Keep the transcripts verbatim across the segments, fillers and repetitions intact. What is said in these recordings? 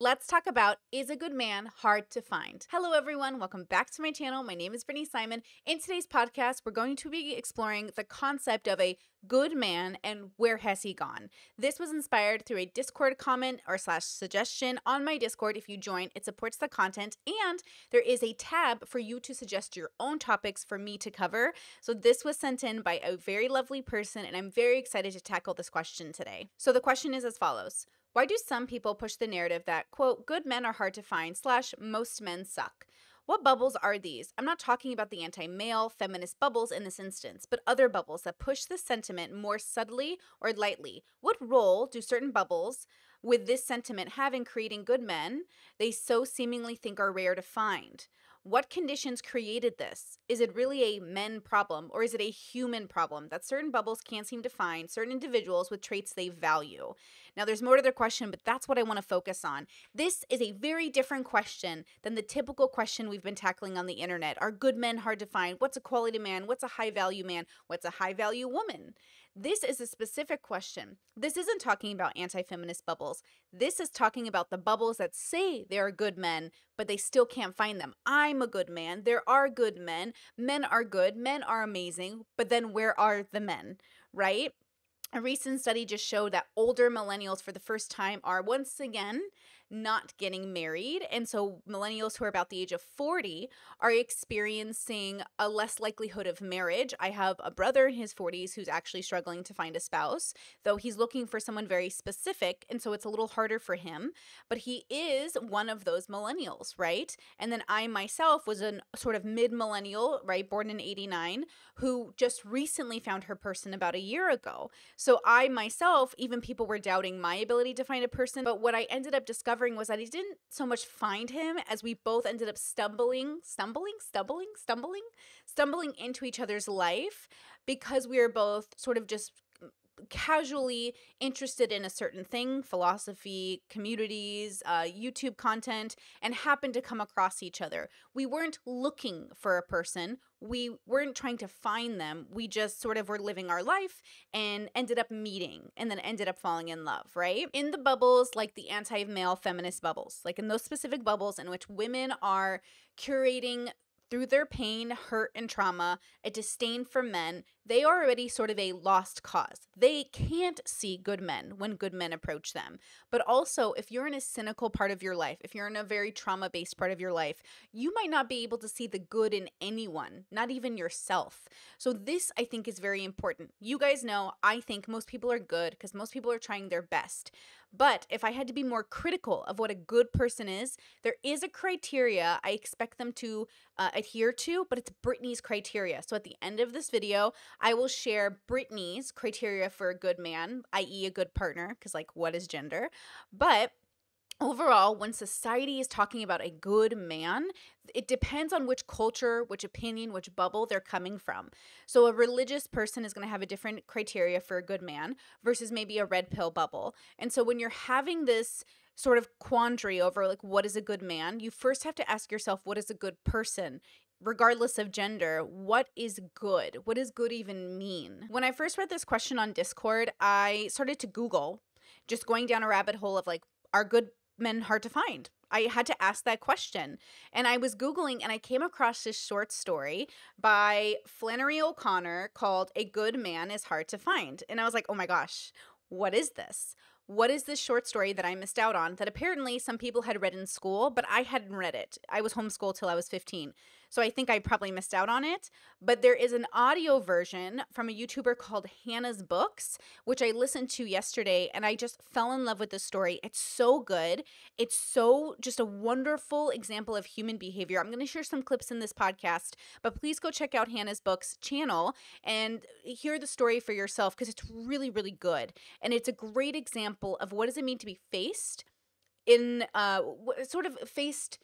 Let's talk about Is a Good Man Hard to Find? Hello everyone, welcome back to my channel. My name is Brittany Simon. In today's podcast, we're going to be exploring the concept of a good man and where has he gone. This was inspired through a Discord comment or slash suggestion on my Discord. If you join, it supports the content and there is a tab for you to suggest your own topics for me to cover. So this was sent in by a very lovely person and I'm very excited to tackle this question today. So the question is as follows. Why do some people push the narrative that, quote, good men are hard to find slash most men suck? What bubbles are these? I'm not talking about the anti-male, feminist bubbles in this instance, but other bubbles that push this sentiment more subtly or lightly. What role do certain bubbles with this sentiment have in creating good men they so seemingly think are rare to find? What conditions created this? Is it really a men problem or is it a human problem that certain bubbles can't seem to find certain individuals with traits they value? Now, there's more to their question, but that's what I want to focus on. This is a very different question than the typical question we've been tackling on the internet. Are good men hard to find? What's a quality man? What's a high value man? What's a high value woman? This is a specific question. This isn't talking about anti-feminist bubbles. This is talking about the bubbles that say they are good men, but they still can't find them. I'm a good man. There are good men. Men are good. Men are amazing. But then where are the men, right? A recent study just showed that older millennials for the first time are once again not getting married. And so millennials who are about the age of forty are experiencing a less likelihood of marriage. I have a brother in his forties who's actually struggling to find a spouse, though he's looking for someone very specific. And so it's a little harder for him, but he is one of those millennials, right? And then I myself was a sort of mid-millennial, right? Born in eighty-nine, who just recently found her person about a year ago. So I myself, even people were doubting my ability to find a person, but what I ended up discovering was that he didn't so much find him as we both ended up stumbling, stumbling, stumbling, stumbling, stumbling into each other's life because we were both sort of just casually interested in a certain thing, philosophy, communities, uh, YouTube content, and happened to come across each other. We weren't looking for a person. We weren't trying to find them. We just sort of were living our life and ended up meeting and then ended up falling in love, right? In the bubbles, like the anti-male feminist bubbles, like in those specific bubbles in which women are curating through their pain, hurt, and trauma, a disdain for men, they are already sort of a lost cause. They can't see good men when good men approach them. But also, if you're in a cynical part of your life, if you're in a very trauma-based part of your life, you might not be able to see the good in anyone, not even yourself. So this, I think, is very important. You guys know, I think most people are good because most people are trying their best. But if I had to be more critical of what a good person is, there is a criteria I expect them to uh, adhere to, but it's Brittany's criteria. So at the end of this video, I will share Brittany's criteria for a good man, that is a good partner, because like what is gender? But overall, when society is talking about a good man, it depends on which culture, which opinion, which bubble they're coming from. So a religious person is going to have a different criteria for a good man versus maybe a red pill bubble. And so when you're having this sort of quandary over like what is a good man, you first have to ask yourself, what is a good person? Regardless of gender, what is good? What does good even mean? When I first read this question on Discord, I started to Google, just going down a rabbit hole of like, are good men hard to find? I had to ask that question. And I was Googling and I came across this short story by Flannery O'Connor called A Good Man is Hard to Find. And I was like, oh my gosh, what is this? What is this short story that I missed out on that apparently some people had read in school, but I hadn't read it. I was homeschooled till I was fifteen. So I think I probably missed out on it. But there is an audio version from a YouTuber called Hannah's Books, which I listened to yesterday, and I just fell in love with this story. It's so good. It's so just a wonderful example of human behavior. I'm going to share some clips in this podcast, but please go check out Hannah's Books channel and hear the story for yourself because it's really, really good. And it's a great example of what does it mean to be faced in uh, sort of faced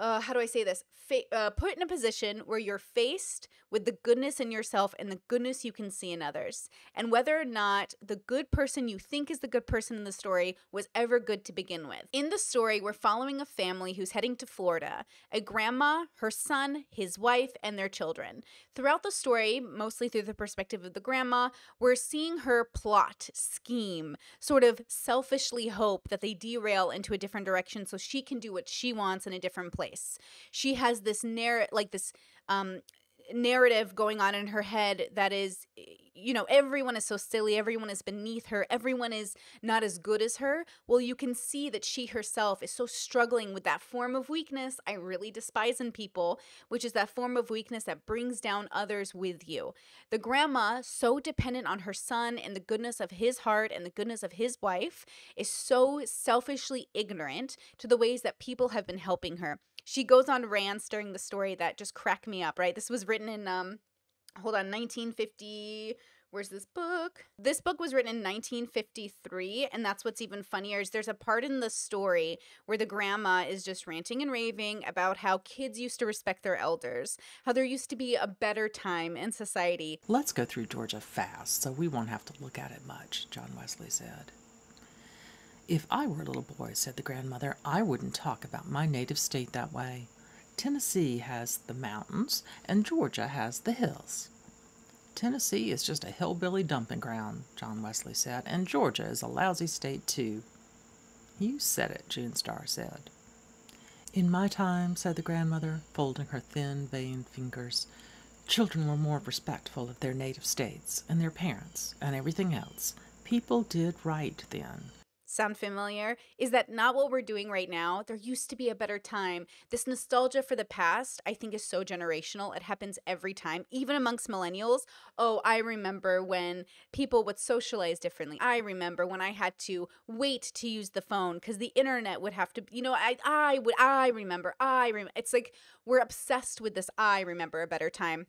uh, how do I say this? Fa uh, put in a position where you're faced with the goodness in yourself and the goodness you can see in others. And whether or not the good person you think is the good person in the story was ever good to begin with. In the story, we're following a family who's heading to Florida, a grandma, her son, his wife, and their children. Throughout the story, mostly through the perspective of the grandma, we're seeing her plot, scheme, sort of selfishly hope that they derail into a different direction so she can do what she wants in a different place. She has this narr- like this um, narrative going on in her head that is, you know, everyone is so silly, everyone is beneath her, everyone is not as good as her. Well, you can see that she herself is so struggling with that form of weakness I really despise in people, which is that form of weakness that brings down others with you. The grandma, so dependent on her son and the goodness of his heart and the goodness of his wife, is so selfishly ignorant to the ways that people have been helping her. She goes on rants during the story that just crack me up, right? This was written in, um, hold on, nineteen fifty, where's this book? This book was written in nineteen fifty-three, and that's what's even funnier is there's a part in the story where the grandma is just ranting and raving about how kids used to respect their elders, how there used to be a better time in society. Let's go through Georgia fast, so we won't have to look at it much, John Wesley said. If I were a little boy, said the grandmother, I wouldn't talk about my native state that way. Tennessee has the mountains, and Georgia has the hills. Tennessee is just a hillbilly dumping ground, John Wesley said, and Georgia is a lousy state, too. You said it, June Star said. In my time, said the grandmother, folding her thin, veined fingers, children were more respectful of their native states, and their parents, and everything else. People did right then. Sound familiar? Is that not what we're doing right now? There used to be a better time. This nostalgia for the past, I think, is so generational. It happens every time, even amongst millennials. Oh, I remember when people would socialize differently. I remember when I had to wait to use the phone because the internet would have to, you know, I, I would, I remember, I remember. It's like we're obsessed with this. I remember a better time.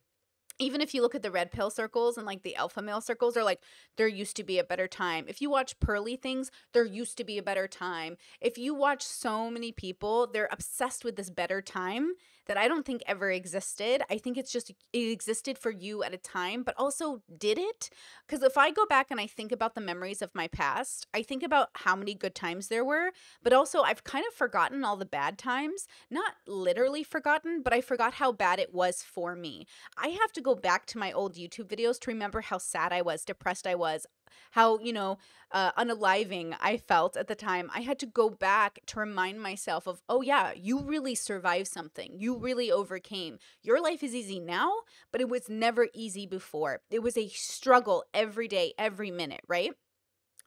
Even if you look at the red pill circles and like the alpha male circles are like, there used to be a better time. If you watch Pearly things, there used to be a better time. If you watch so many people, they're obsessed with this better time that I don't think ever existed. I think it's just, it existed for you at a time, but also did it? Because if I go back and I think about the memories of my past, I think about how many good times there were, but also I've kind of forgotten all the bad times. Not literally forgotten, but I forgot how bad it was for me. I have to go back to my old YouTube videos to remember how sad I was, depressed I was, how, you know, uh, unaliving I felt at the time. I had to go back to remind myself of, oh yeah, you really survived something. You really overcame. Your life is easy now, but it was never easy before. It was a struggle every day, every minute, right?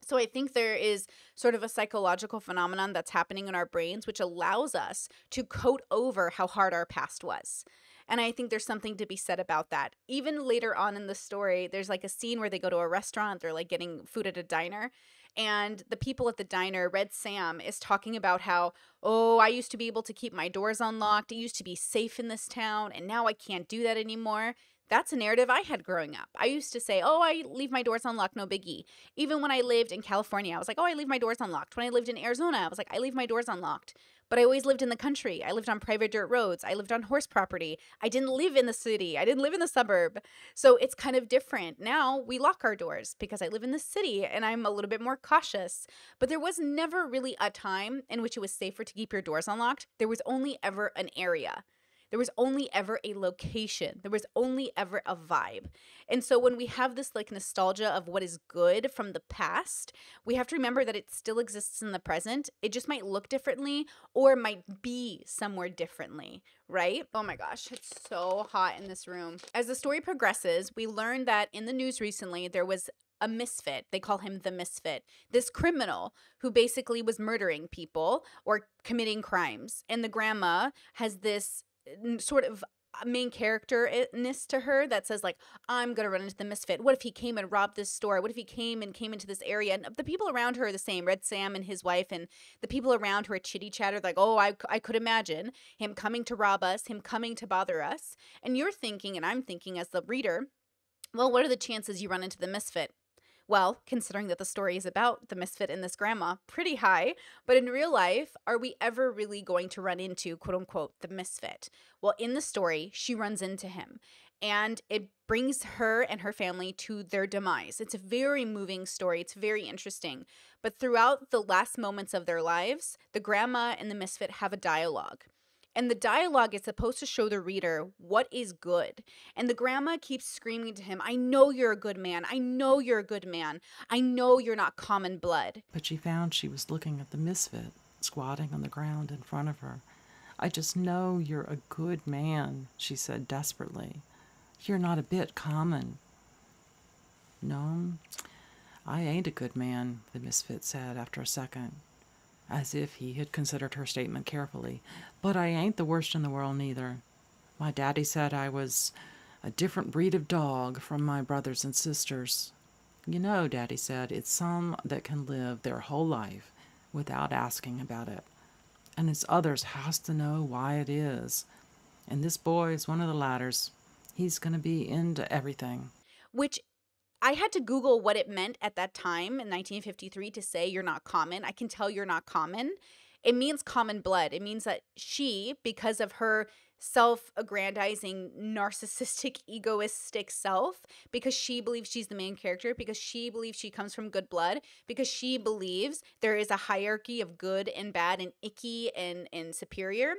So I think there is sort of a psychological phenomenon that's happening in our brains, which allows us to coat over how hard our past was. And I think there's something to be said about that. Even later on in the story, there's like a scene where they go to a restaurant. They're like getting food at a diner. And the people at the diner, Red Sam, is talking about how, oh, I used to be able to keep my doors unlocked. It used to be safe in this town. And now I can't do that anymore. That's a narrative I had growing up. I used to say, oh, I leave my doors unlocked, no biggie. Even when I lived in California, I was like, oh, I leave my doors unlocked. When I lived in Arizona, I was like, I leave my doors unlocked. But I always lived in the country. I lived on private dirt roads. I lived on horse property. I didn't live in the city. I didn't live in the suburb. So it's kind of different. Now we lock our doors because I live in the city and I'm a little bit more cautious. But there was never really a time in which it was safer to keep your doors unlocked. There was only ever an area. There was only ever a location. There was only ever a vibe. And so when we have this like nostalgia of what is good from the past, we have to remember that it still exists in the present. It just might look differently or might be somewhere differently, right? Oh my gosh, it's so hot in this room. As the story progresses, we learn that in the news recently, there was a misfit. They call him the misfit. This criminal who basically was murdering people or committing crimes. And the grandma has this sort of main character-ness to her that says like, I'm going to run into the misfit. What if he came and robbed this store? What if he came and came into this area? And the people around her are the same. Red Sam and his wife and the people around her are chitty-chatter like, oh, I, I could imagine him coming to rob us, him coming to bother us. And you're thinking, and I'm thinking as the reader, well, what are the chances you run into the misfit? Well, considering that the story is about the misfit and this grandma, pretty high. But in real life, are we ever really going to run into, quote unquote, the misfit? Well, in the story, she runs into him. And it brings her and her family to their demise. It's a very moving story. It's very interesting. But throughout the last moments of their lives, the grandma and the misfit have a dialogue. And the dialogue is supposed to show the reader what is good. And the grandma keeps screaming to him, I know you're a good man. I know you're a good man. I know you're not common blood. But she found she was looking at the misfit, squatting on the ground in front of her. I just know you're a good man, she said desperately. You're not a bit common. No, I ain't a good man, the misfit said after a second, as if he had considered her statement carefully. But I ain't the worst in the world, neither. My daddy said I was a different breed of dog from my brothers and sisters. You know, Daddy said, it's some that can live their whole life without asking about it. And it's others has to know why it is. And this boy is one of the ladders. He's going to be into everything. Which I had to Google what it meant at that time in nineteen fifty-three to say you're not common. I can tell you're not common. It means common blood. It means that she, because of her self-aggrandizing, narcissistic, egoistic self, because she believes she's the main character, because she believes she comes from good blood, because she believes there is a hierarchy of good and bad and icky and, and superior,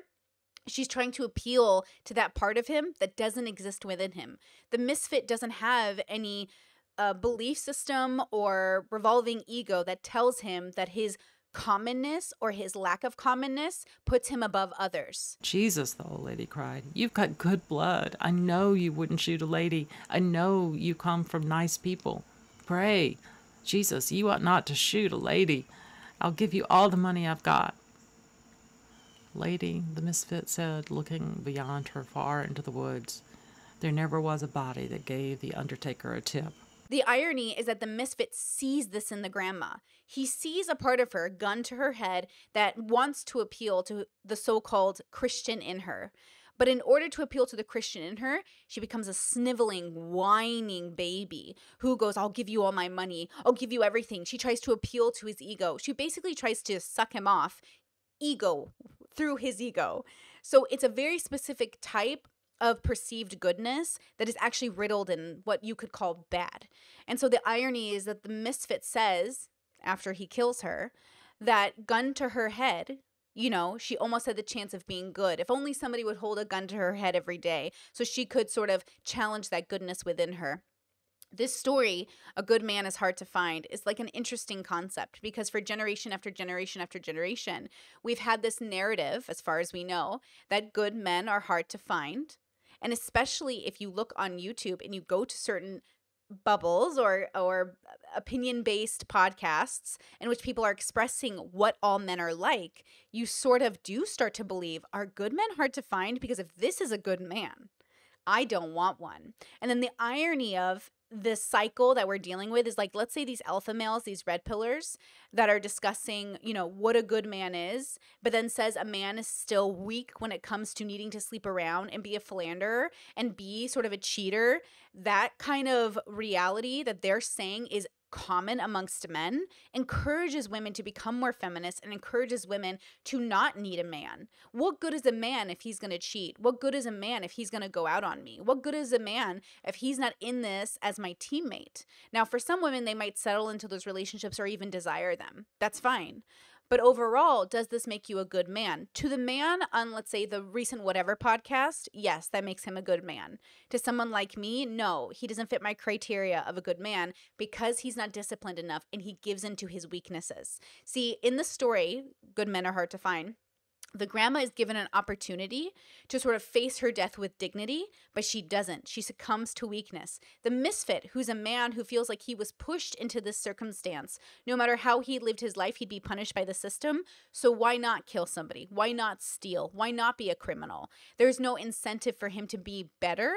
she's trying to appeal to that part of him that doesn't exist within him. The misfit doesn't have any uh, belief system or revolving ego that tells him that his commonness or his lack of commonness puts him above others. Jesus, the old lady cried. You've got good blood. I know you wouldn't shoot a lady. I know you come from nice people. Pray, Jesus, you ought not to shoot a lady. I'll give you all the money I've got. Lady, the misfit said, looking beyond her far into the woods. There never was a body that gave the undertaker a tip. The irony is that the misfit sees this in the grandma. He sees a part of her, gun to her head, that wants to appeal to the so-called Christian in her. But in order to appeal to the Christian in her, she becomes a sniveling, whining baby who goes, I'll give you all my money. I'll give you everything. She tries to appeal to his ego. She basically tries to suck him off. Ego. Through his ego. So it's a very specific type of perceived goodness that is actually riddled in what you could call bad. And so the irony is that the misfit says, after he kills her, that gun to her head, you know, she almost had the chance of being good. If only somebody would hold a gun to her head every day so she could sort of challenge that goodness within her. This story, A Good Man is Hard to Find, is like an interesting concept because for generation after generation after generation, we've had this narrative, as far as we know, that good men are hard to find. And especially if you look on YouTube and you go to certain bubbles or, or opinion-based podcasts in which people are expressing what all men are like, you sort of do start to believe, are good men hard to find? Because if this is a good man, I don't want one. And then the irony of this cycle that we're dealing with is like, let's say these alpha males, these red pillars that are discussing, you know, what a good man is, but then says a man is still weak when it comes to needing to sleep around and be a philanderer and be sort of a cheater. That kind of reality that they're saying is common amongst men encourages women to become more feminist and encourages women to not need a man. What good is a man if he's going to cheat? What good is a man if he's going to go out on me? What good is a man if he's not in this as my teammate? Now, for some women, they might settle into those relationships or even desire them. That's fine. But overall, does this make you a good man? To the man on, let's say, the recent Whatever podcast, yes, that makes him a good man. To someone like me, no, he doesn't fit my criteria of a good man because he's not disciplined enough and he gives into his weaknesses. See, in the story, Good Men Are Hard to Find, the grandma is given an opportunity to sort of face her death with dignity, but she doesn't. She succumbs to weakness. The misfit, who's a man who feels like he was pushed into this circumstance, no matter how he lived his life, he'd be punished by the system. So why not kill somebody? Why not steal? Why not be a criminal? There's no incentive for him to be better,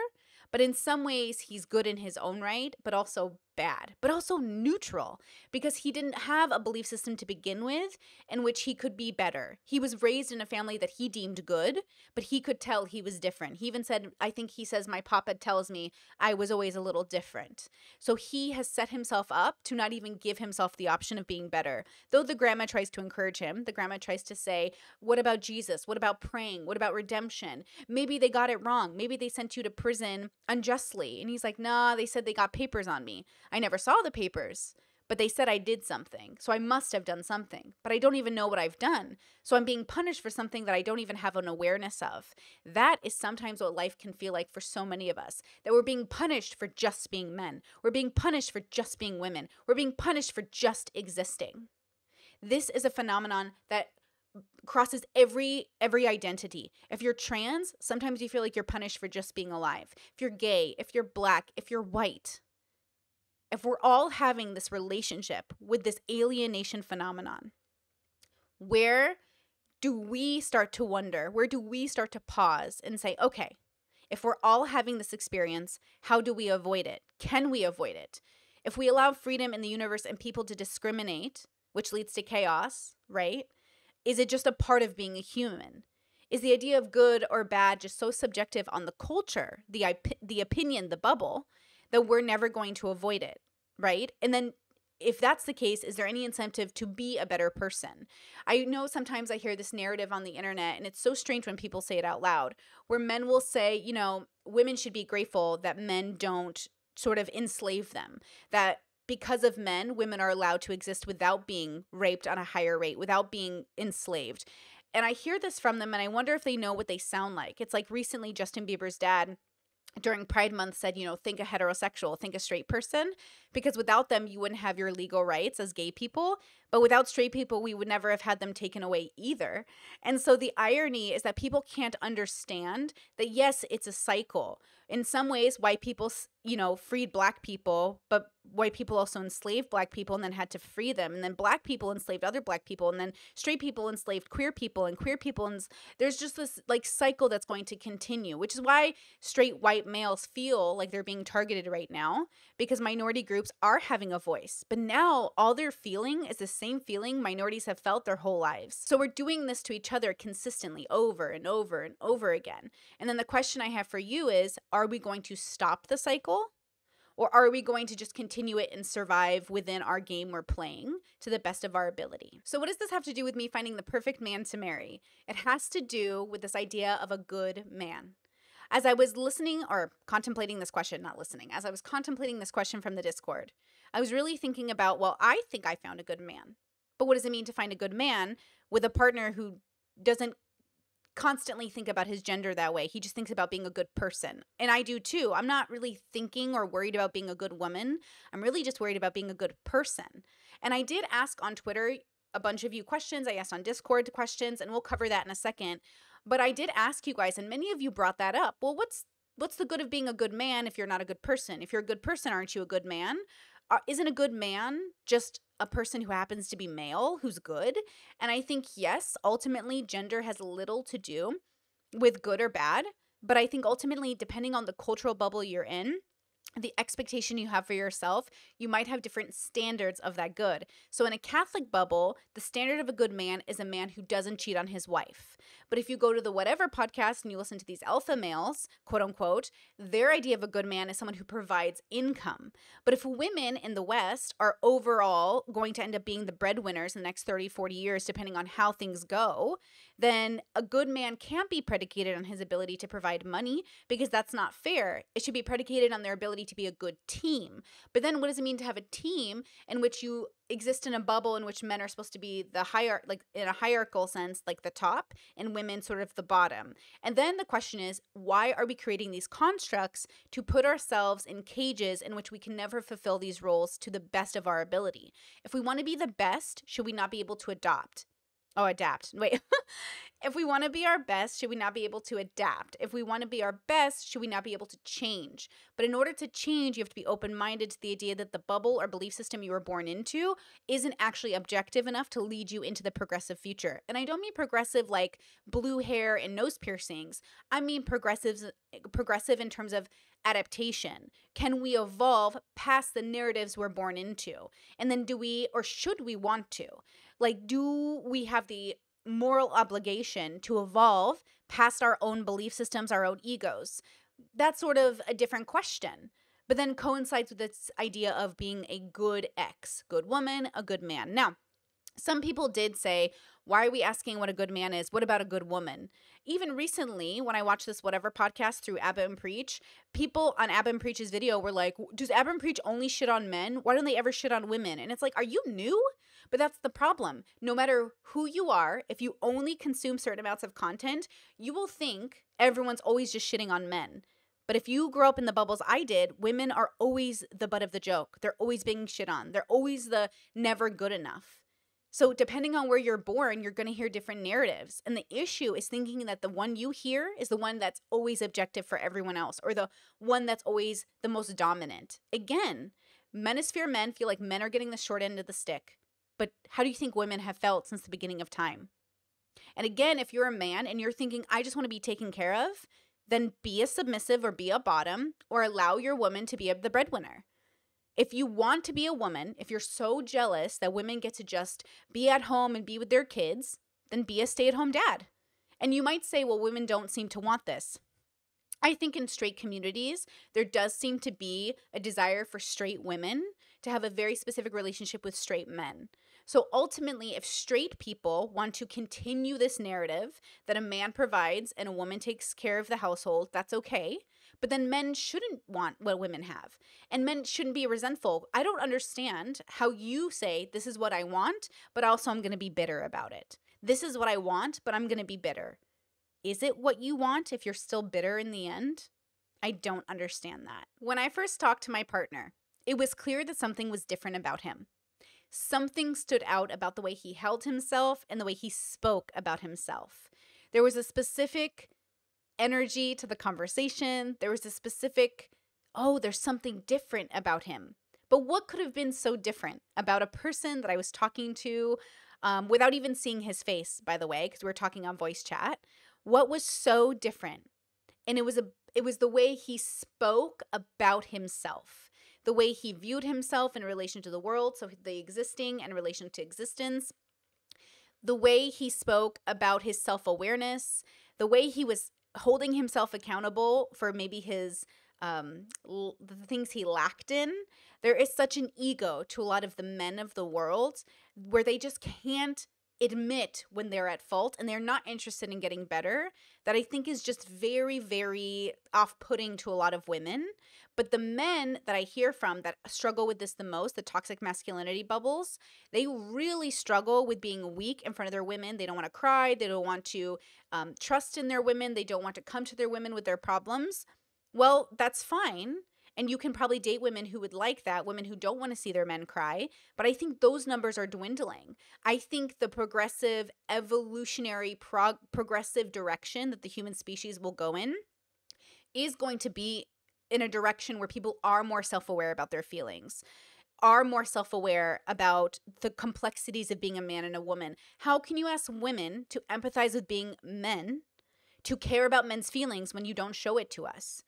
but in some ways he's good in his own right, but also bad, but also neutral, because he didn't have a belief system to begin with in which he could be better. He was raised in a family that he deemed good, but he could tell he was different. He even said, I think he says, my papa tells me I was always a little different. So he has set himself up to not even give himself the option of being better. Though the grandma tries to encourage him, the grandma tries to say, what about Jesus? What about praying? What about redemption? Maybe they got it wrong. Maybe they sent you to prison unjustly. And he's like, nah, they said they got papers on me. I never saw the papers, but they said I did something, so I must have done something, but I don't even know what I've done, so I'm being punished for something that I don't even have an awareness of. That is sometimes what life can feel like for so many of us, that we're being punished for just being men. We're being punished for just being women. We're being punished for just existing. This is a phenomenon that crosses every every identity. If you're trans, sometimes you feel like you're punished for just being alive. If you're gay, if you're black, if you're white. If we're all having this relationship with this alienation phenomenon, where do we start to wonder? Where do we start to pause and say, okay, if we're all having this experience, how do we avoid it? Can we avoid it? If we allow freedom in the universe and people to discriminate, which leads to chaos, right? Is it just a part of being a human? Is the idea of good or bad just so subjective on the culture, the, the opinion, the bubble, that we're never going to avoid it, right? And then if that's the case, is there any incentive to be a better person? I know sometimes I hear this narrative on the internet, and it's so strange when people say it out loud, where men will say, you know, women should be grateful that men don't sort of enslave them, that because of men, women are allowed to exist without being raped on a higher rate, without being enslaved. And I hear this from them, and I wonder if they know what they sound like. It's like recently Justin Bieber's dad during Pride Month said, you know, think a heterosexual, think a straight person, because without them, you wouldn't have your legal rights as gay people. But without straight people, we would never have had them taken away either. And so the irony is that people can't understand that, yes, it's a cycle. In some ways, white people, you know, freed black people, but white people also enslaved black people and then had to free them. And then black people enslaved other black people. And then straight people enslaved queer people, and queer people. And there's just this like cycle that's going to continue, which is why straight white males feel like they're being targeted right now, because minority groups are having a voice. But now all they're feeling is this same feeling minorities have felt their whole lives. So we're doing this to each other consistently over and over and over again. And then the question I have for you is, are we going to stop the cycle, or are we going to just continue it and survive within our game we're playing to the best of our ability? So what does this have to do with me finding the perfect man to marry? It has to do with this idea of a good man. As I was listening or contemplating this question, not listening, as I was contemplating this question from the Discord, I was really thinking about, well, I think I found a good man. But what does it mean to find a good man with a partner who doesn't constantly think about his gender that way? He just thinks about being a good person. And I do too. I'm not really thinking or worried about being a good woman. I'm really just worried about being a good person. And I did ask on Twitter a bunch of you questions. I asked on Discord questions, and we'll cover that in a second. But I did ask you guys, and many of you brought that up. Well, what's what's the good of being a good man if you're not a good person? If you're a good person, aren't you a good man? Uh, isn't a good man just a person who happens to be male, who's good? And I think, yes, ultimately gender has little to do with good or bad. But I think ultimately, depending on the cultural bubble you're in, the expectation you have for yourself, you might have different standards of that good. So in a Catholic bubble, the standard of a good man is a man who doesn't cheat on his wife. But if you go to the Whatever podcast and you listen to these alpha males, quote unquote, their idea of a good man is someone who provides income. But if women in the West are overall going to end up being the breadwinners in the next thirty, forty years, depending on how things go, then a good man can't be predicated on his ability to provide money, because that's not fair. It should be predicated on their ability to be a good team. But then what does it mean to have a team in which you exist in a bubble in which men are supposed to be the higher, like in a hierarchical sense, like the top, and women sort of the bottom? And then the question is, why are we creating these constructs to put ourselves in cages in which we can never fulfill these roles to the best of our ability? If we want to be the best, should we not be able to adopt? Oh, adapt. Wait. If we want to be our best, should we not be able to adapt? If we want to be our best, should we not be able to change? But in order to change, you have to be open-minded to the idea that the bubble or belief system you were born into isn't actually objective enough to lead you into the progressive future. And I don't mean progressive like blue hair and nose piercings. I mean progressives, progressive in terms of adaptation. Can we evolve past the narratives we're born into? And then do we, or should we want to? Like, do we have the moral obligation to evolve past our own belief systems, our own egos? That's sort of a different question, but then coincides with this idea of being a good ex, good woman, a good man. Now, some people did say, why are we asking what a good man is? What about a good woman? Even recently, when I watched this whatever podcast through Abbott and Preach, people on Abbott Preach's video were like, does Abbott Preach only shit on men? Why don't they ever shit on women? And it's like, are you new? But that's the problem. No matter who you are, if you only consume certain amounts of content, you will think everyone's always just shitting on men. But if you grow up in the bubbles I did, women are always the butt of the joke. They're always being shit on. They're always the never good enough. So depending on where you're born, you're going to hear different narratives. And the issue is thinking that the one you hear is the one that's always objective for everyone else, or the one that's always the most dominant. Again, menosphere men feel like men are getting the short end of the stick. But how do you think women have felt since the beginning of time? And again, if you're a man and you're thinking, I just want to be taken care of, then be a submissive or be a bottom, or allow your woman to be the breadwinner. If you want to be a woman, if you're so jealous that women get to just be at home and be with their kids, then be a stay-at-home dad. And you might say, well, women don't seem to want this. I think in straight communities, there does seem to be a desire for straight women to have a very specific relationship with straight men. So ultimately, if straight people want to continue this narrative that a man provides and a woman takes care of the household, that's okay. But then men shouldn't want what women have, and men shouldn't be resentful. I don't understand how you say, this is what I want, but also I'm going to be bitter about it. This is what I want, but I'm going to be bitter. Is it what you want if you're still bitter in the end? I don't understand that. When I first talked to my partner, it was clear that something was different about him. Something stood out about the way he held himself and the way he spoke about himself. There was a specific energy to the conversation. There was a specific, oh, there's something different about him. But what could have been so different about a person that I was talking to um, without even seeing his face, by the way, because we were talking on voice chat? What was so different? And it was a it was the way he spoke about himself, the way he viewed himself in relation to the world, so the existing and relation to existence, the way he spoke about his self-awareness, the way he was holding himself accountable for maybe his um, l the things he lacked in. There is such an ego to a lot of the men of the world where they just can't admit when they're at fault, and they're not interested in getting better, that I think is just very, very off-putting to a lot of women. But the men that I hear from that struggle with this the most, the toxic masculinity bubbles, they really struggle with being weak in front of their women. They don't want to cry. They don't want to um, trust in their women. They don't want to come to their women with their problems. Well, that's fine. And you can probably date women who would like that, women who don't want to see their men cry. But I think those numbers are dwindling. I think the progressive, evolutionary, prog progressive direction that the human species will go in is going to be in a direction where people are more self-aware about their feelings, are more self-aware about the complexities of being a man and a woman. How can you ask women to empathize with being men, to care about men's feelings when you don't show it to us?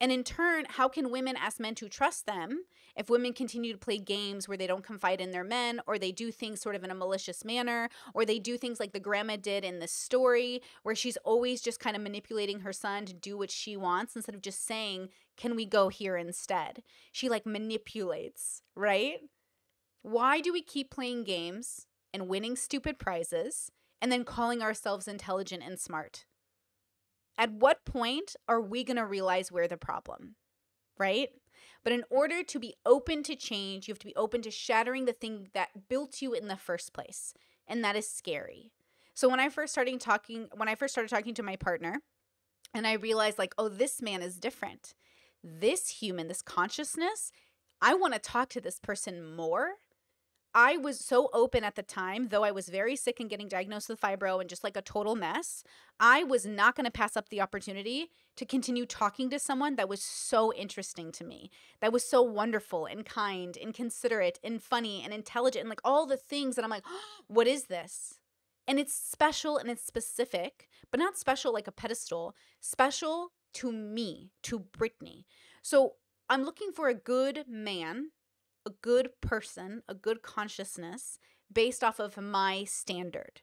And in turn, how can women ask men to trust them if women continue to play games where they don't confide in their men, or they do things sort of in a malicious manner, or they do things like the grandma did in this story where she's always just kind of manipulating her son to do what she wants instead of just saying, can we go here instead? She like manipulates, right? Why do we keep playing games and winning stupid prizes and then calling ourselves intelligent and smart? At what point are we going to realize we're the problem, right? But in order to be open to change, you have to be open to shattering the thing that built you in the first place, and that is scary. So when I first started talking, when I first started talking to my partner, and I realized like, oh, this man is different. This human, this consciousness, I want to talk to this person more. I was so open at the time, though I was very sick and getting diagnosed with fibro and just like a total mess. I was not going to pass up the opportunity to continue talking to someone that was so interesting to me, that was so wonderful and kind and considerate and funny and intelligent and like all the things that I'm like, oh, what is this? And it's special and it's specific, but not special like a pedestal, special to me, to Brittany. So I'm looking for a good man, a good person, a good consciousness based off of my standard.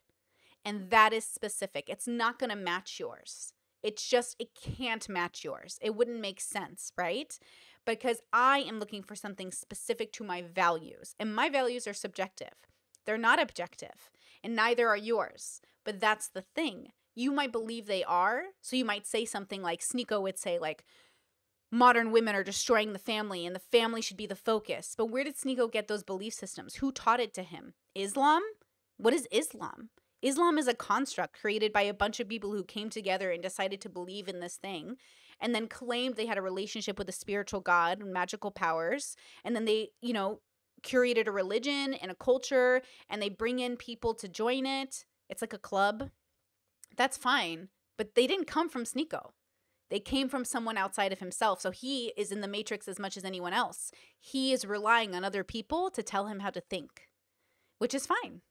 And that is specific. It's not going to match yours. It's just, it can't match yours. It wouldn't make sense, right? Because I am looking for something specific to my values. And my values are subjective. They're not objective. And neither are yours. But that's the thing. You might believe they are. So you might say something like, Sneeko would say like, modern women are destroying the family and the family should be the focus. But where did Sneeko get those belief systems? Who taught it to him? Islam? What is Islam? Islam is a construct created by a bunch of people who came together and decided to believe in this thing and then claimed they had a relationship with a spiritual god and magical powers. And then they, you know, curated a religion and a culture and they bring in people to join it. It's like a club. That's fine. But they didn't come from Sneeko. They came from someone outside of himself. So he is in the matrix as much as anyone else. He is relying on other people to tell him how to think, which is fine.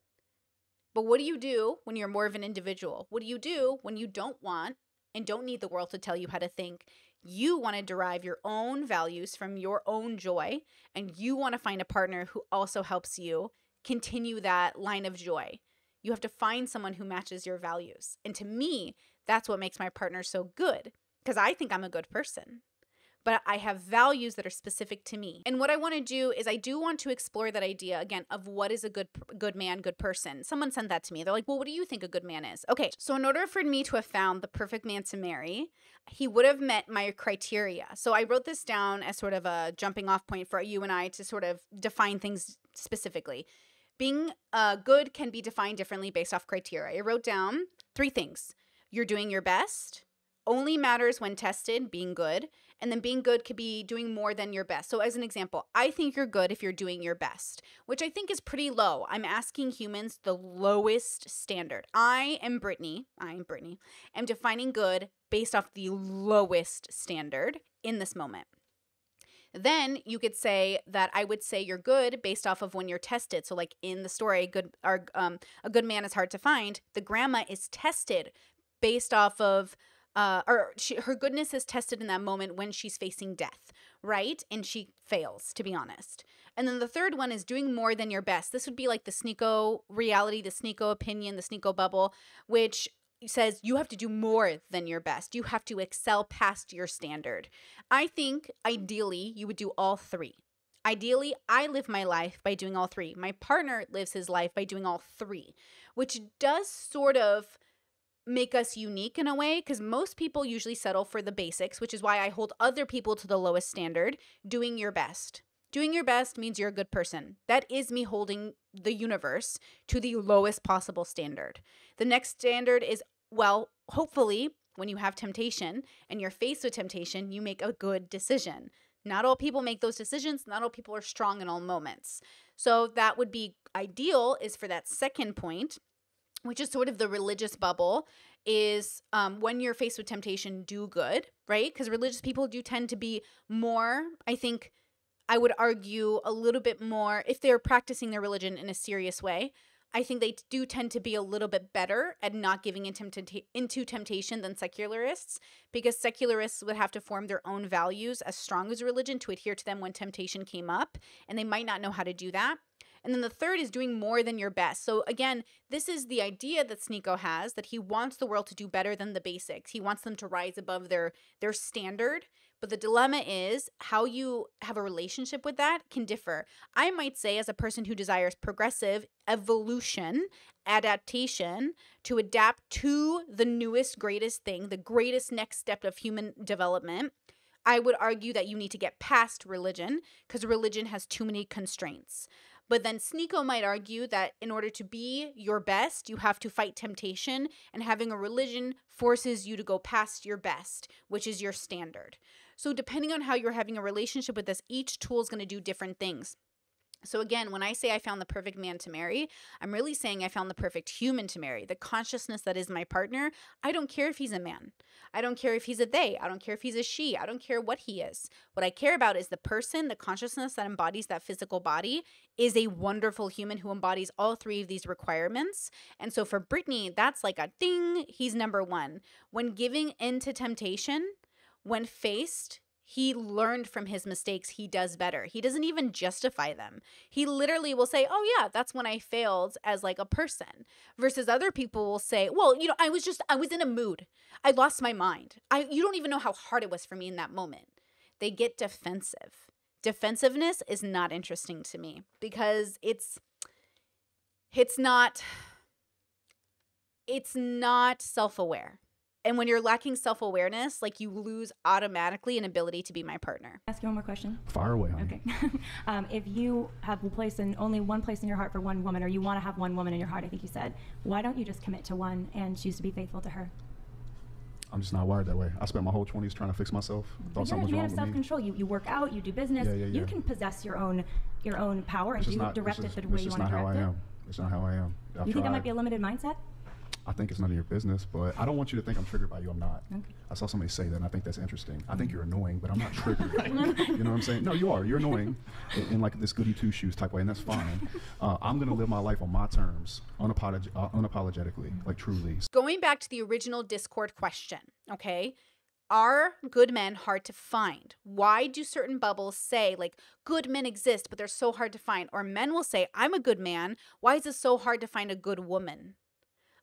But what do you do when you're more of an individual? What do you do when you don't want and don't need the world to tell you how to think? You want to derive your own values from your own joy, and you want to find a partner who also helps you continue that line of joy. You have to find someone who matches your values. And to me, that's what makes my partner so good. Because I think I'm a good person, but I have values that are specific to me. And what I want to do is I do want to explore that idea again of what is a good good man, good person. Someone sent that to me. They're like, well, what do you think a good man is? Okay, so in order for me to have found the perfect man to marry, he would have met my criteria. So I wrote this down as sort of a jumping off point for you and I to sort of define things specifically. Being uh, good can be defined differently based off criteria. I wrote down three things. You're doing your best. Only matters when tested, being good, and then being good could be doing more than your best. So as an example, I think you're good if you're doing your best, which I think is pretty low. I'm asking humans the lowest standard. I am Brittany, I am Brittany, am defining good based off the lowest standard in this moment. Then you could say that I would say you're good based off of when you're tested. So like in the story, good, or, um, A Good Man is Hard to Find, the grandma is tested based off of Uh, or she, her goodness is tested in that moment when she's facing death, right? And she fails, to be honest. And then the third one is doing more than your best. This would be like the Sneeko reality, the Sneeko opinion, the Sneeko bubble, which says you have to do more than your best. You have to excel past your standard. I think ideally you would do all three. Ideally, I live my life by doing all three. My partner lives his life by doing all three, which does sort of make us unique in a way, because most people usually settle for the basics, which is why I hold other people to the lowest standard, doing your best. Doing your best means you're a good person. That is me holding the universe to the lowest possible standard. The next standard is, well, hopefully, when you have temptation and you're faced with temptation, you make a good decision. Not all people make those decisions. Not all people are strong in all moments. So that would be ideal is for that second point, which is sort of the religious bubble, is um, when you're faced with temptation, do good, right? Because religious people do tend to be more, I think, I would argue a little bit more, if they're practicing their religion in a serious way, I think they do tend to be a little bit better at not giving into temptation than secularists, because secularists would have to form their own values as strong as religion to adhere to them when temptation came up, and they might not know how to do that. And then the third is doing more than your best. So again, this is the idea that Sneeko has, that he wants the world to do better than the basics. He wants them to rise above their, their standard. But the dilemma is how you have a relationship with that can differ. I might say, as a person who desires progressive evolution, adaptation, to adapt to the newest, greatest thing, the greatest next step of human development, I would argue that you need to get past religion because religion has too many constraints. But then Sneeko might argue that in order to be your best, you have to fight temptation, and having a religion forces you to go past your best, which is your standard. So depending on how you're having a relationship with this, each tool is going to do different things. So again, when I say I found the perfect man to marry, I'm really saying I found the perfect human to marry. The consciousness that is my partner, I don't care if he's a man. I don't care if he's a they. I don't care if he's a she. I don't care what he is. What I care about is the person, the consciousness that embodies that physical body is a wonderful human who embodies all three of these requirements. And so for Brittany, that's like a ding, he's number one. When giving in to temptation, when faced, he learned from his mistakes. He does better. He doesn't even justify them. He literally will say, oh, yeah, that's when I failed as like a person, versus other people will say, well, you know, I was just I was in a mood. I lost my mind. I you don't even know how hard it was for me in that moment. They get defensive. Defensiveness is not interesting to me because it's it's not it's not self-aware. And when you're lacking self-awareness, like you lose automatically an ability to be my partner. Ask you one more question. Fire away. Honey. Okay. um, if you have a place in only one place in your heart for one woman, or you want to have one woman in your heart, I think you said, why don't you just commit to one and choose to be faithful to her? I'm just not wired that way. I spent my whole twenties trying to fix myself. Thought something was wrong with me. You have self-control. You you work out. You do business. Yeah, yeah, yeah. You can possess your own your own power and you direct it the way you want to direct it. It's not how I am. It's not how I am. I've you think that might be a limited mindset? I think it's none of your business, but I don't want you to think I'm triggered by you. I'm not. Okay. I saw somebody say that, and I think that's interesting. I think you're annoying, but I'm not triggered. You know what I'm saying? No, you are. You're annoying in, in like this goody two-shoes type way, and that's fine. Uh, I'm going to live my life on my terms, unapolog uh, unapologetically, like truly. Going back to the original Discord question, okay? Are good men hard to find? Why do certain bubbles say like good men exist, but they're so hard to find? Or men will say, I'm a good man. Why is it so hard to find a good woman?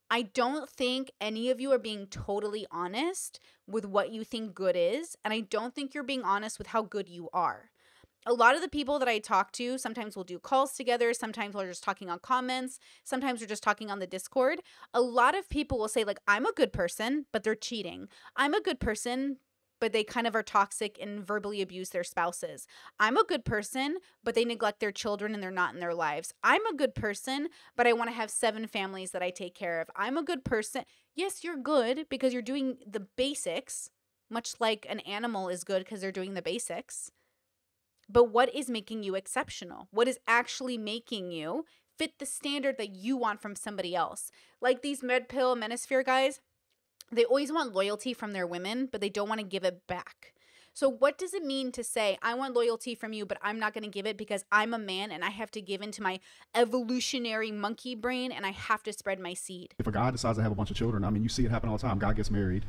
I don't think any of you are being totally honest with what you think good is, and I don't think you're being honest with how good you are. A lot of the people that I talk to, sometimes we'll do calls together, sometimes we're just talking on comments, sometimes we're just talking on the Discord. A lot of people will say, like, I'm a good person, but they're cheating. I'm a good person, but they kind of are toxic and verbally abuse their spouses. I'm a good person, but they neglect their children and they're not in their lives. I'm a good person, but I want to have seven families that I take care of. I'm a good person. Yes, you're good because you're doing the basics, much like an animal is good because they're doing the basics. But what is making you exceptional? What is actually making you fit the standard that you want from somebody else? Like these med pill menosphere guys, they always want loyalty from their women, but they don't want to give it back. So what does it mean to say, I want loyalty from you, but I'm not going to give it because I'm a man and I have to give into my evolutionary monkey brain and I have to spread my seed? If a guy decides to have a bunch of children, I mean, you see it happen all the time. Guy gets married.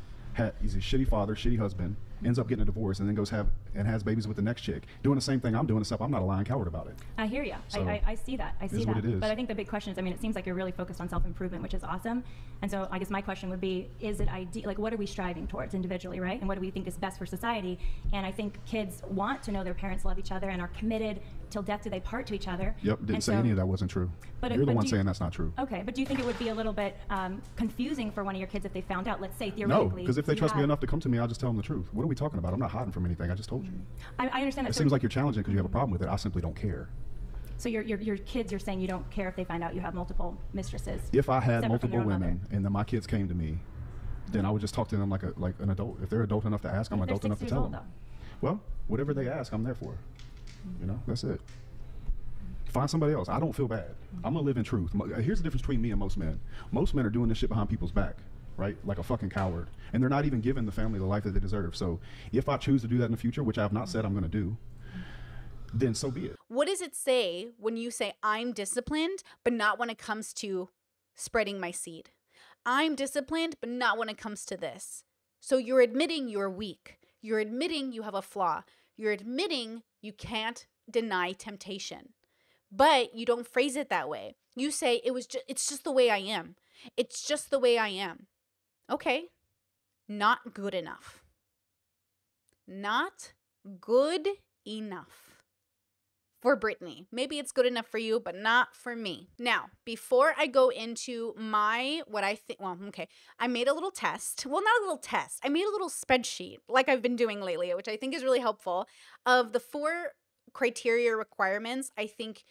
He's a shitty father, shitty husband, ends up getting a divorce, and then goes have and has babies with the next chick, doing the same thing I'm doing, except I'm not a lying coward about it. I hear you. So I, I, I see that. I see that. What it is. But I think the big question is, I mean, it seems like you're really focused on self-improvement, which is awesome. And so I guess my question would be, is it ideal? Like, what are we striving towards individually, right? And what do we think is best for society? And I think kids want to know their parents love each other and are committed till death do they part to each other. Yep, didn't and say so, any of that wasn't true. But you're but the one you, saying that's not true. Okay, but do you think it would be a little bit um, confusing for one of your kids if they found out, let's say theoretically? No, because if they trust have, me enough to come to me, I'll just tell them the truth. What are we talking about? I'm not hiding from anything. I just told you. I, I understand that. It so seems like you're challenging because you have a problem with it. I simply don't care. So your, your, your kids are saying you don't care if they find out you have multiple mistresses? If I had multiple women mother. and then my kids came to me, then I would just talk to them like a like an adult. If they're adult enough to ask, I'm adult enough to tell them. Though. Well, whatever they ask, I'm there for. You know, that's it. Find somebody else. I don't feel bad. I'm gonna live in truth. Here's the difference between me and most men. Most men are doing this shit behind people's back, right? Like a fucking coward. And they're not even giving the family the life that they deserve. So if I choose to do that in the future, which I have not said I'm gonna do, then so be it. What does it say when you say I'm disciplined, but not when it comes to spreading my seed? I'm disciplined, but not when it comes to this. So you're admitting you're weak. You're admitting you have a flaw. You're admitting you can't deny temptation, but you don't phrase it that way. You say it was just, it's just the way I am. It's just the way I am. Okay. Not good enough. Not good enough for Brittany. Maybe it's good enough for you, but not for me. Now, before I go into my, what I think, well, okay. I made a little test. Well, not a little test. I made a little spreadsheet like I've been doing lately, which I think is really helpful, of the four criteria requirements, I think,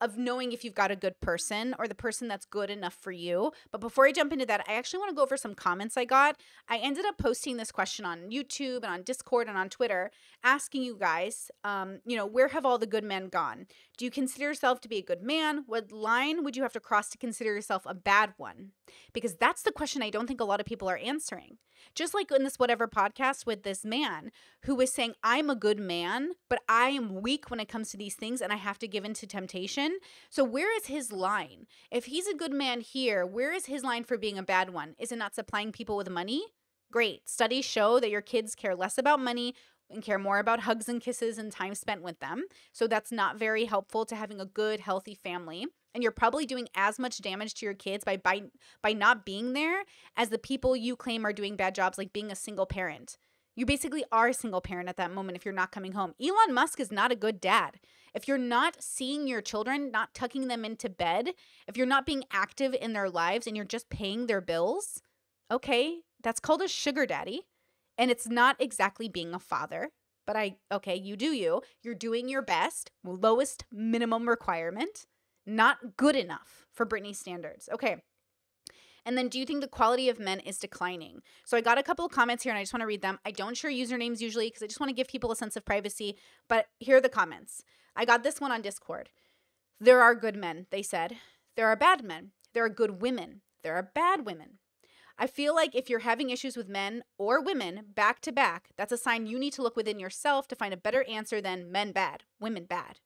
of knowing if you've got a good person or the person that's good enough for you. But before I jump into that, I actually want to go over some comments I got. I ended up posting this question on YouTube and on Discord and on Twitter, asking you guys, um, you know, where have all the good men gone? Do you consider yourself to be a good man? What line would you have to cross to consider yourself a bad one? Because that's the question I don't think a lot of people are answering. Just like in this whatever podcast with this man who was saying, I'm a good man, but I am weak when it comes to these things and I have to give in to temptation. So where is his line? If he's a good man here, where is his line for being a bad one? Is it not supplying people with money? Great. Studies show that your kids care less about money and care more about hugs and kisses and time spent with them. So that's not very helpful to having a good, healthy family. And you're probably doing as much damage to your kids by, by, by not being there as the people you claim are doing bad jobs, like being a single parent. You basically are a single parent at that moment if you're not coming home. Elon Musk is not a good dad. If you're not seeing your children, not tucking them into bed, if you're not being active in their lives and you're just paying their bills, okay, that's called a sugar daddy. And it's not exactly being a father, but I, okay, you do you. You're doing your best, lowest minimum requirement, not good enough for Britney's standards. Okay. And then, do you think the quality of men is declining? So I got a couple of comments here and I just want to read them. I don't share usernames usually because I just want to give people a sense of privacy, but here are the comments. I got this one on Discord. There are good men, they said. There are bad men. There are good women. There are bad women. I feel like if you're having issues with men or women back to back, that's a sign you need to look within yourself to find a better answer than men bad, women bad.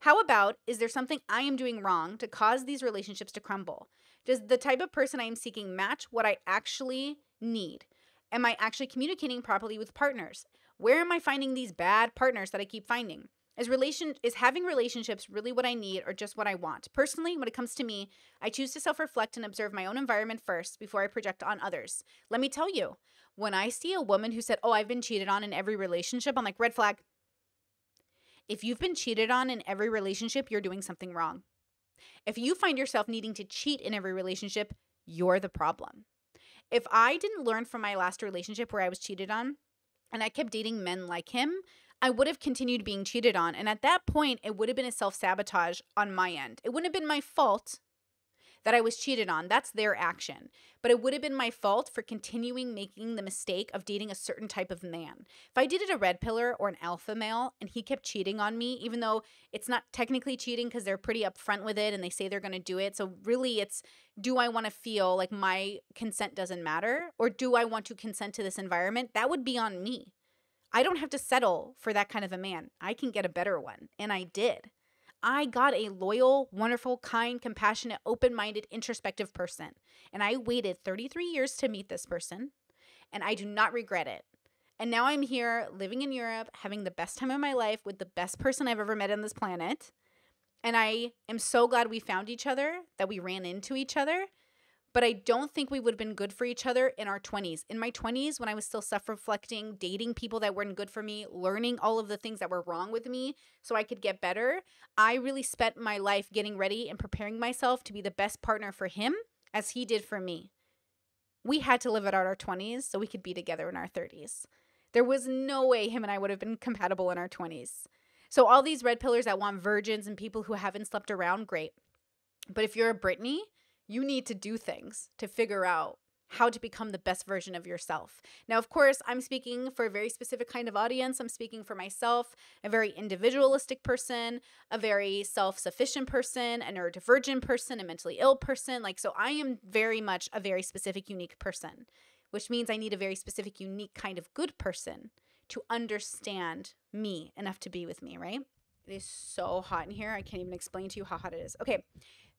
How about, is there something I am doing wrong to cause these relationships to crumble? Does the type of person I am seeking match what I actually need? Am I actually communicating properly with partners? Where am I finding these bad partners that I keep finding? Is relation is having relationships really what I need or just what I want? Personally, when it comes to me, I choose to self-reflect and observe my own environment first before I project on others. Let me tell you, when I see a woman who said, oh, I've been cheated on in every relationship, I'm like, red flag. If you've been cheated on in every relationship, you're doing something wrong. If you find yourself needing to cheat in every relationship, you're the problem. If I didn't learn from my last relationship where I was cheated on and I kept dating men like him, I would have continued being cheated on. And at that point, it would have been a self-sabotage on my end. It wouldn't have been my fault that I was cheated on. That's their action. But it would have been my fault for continuing making the mistake of dating a certain type of man. If I dated a red pillar or an alpha male and he kept cheating on me, even though it's not technically cheating because they're pretty upfront with it and they say they're going to do it. So really it's, do I want to feel like my consent doesn't matter? Or do I want to consent to this environment? That would be on me. I don't have to settle for that kind of a man. I can get a better one. And I did. I got a loyal, wonderful, kind, compassionate, open-minded, introspective person. And I waited thirty-three years to meet this person. And I do not regret it. And now I'm here living in Europe, having the best time of my life with the best person I've ever met on this planet. And I am so glad we found each other, that we ran into each other. But I don't think we would have been good for each other in our twenties. In my twenties, when I was still self-reflecting, dating people that weren't good for me, learning all of the things that were wrong with me so I could get better, I really spent my life getting ready and preparing myself to be the best partner for him as he did for me. We had to live it out our twenties so we could be together in our thirties. There was no way him and I would have been compatible in our twenties. So all these red pillars that want virgins and people who haven't slept around, great. But if you're a Britney, you need to do things to figure out how to become the best version of yourself. Now, of course, I'm speaking for a very specific kind of audience. I'm speaking for myself, a very individualistic person, a very self-sufficient person, a neurodivergent person, a mentally ill person. Like, so I am very much a very specific, unique person, which means I need a very specific, unique kind of good person to understand me enough to be with me, right? It is so hot in here. I can't even explain to you how hot it is. Okay.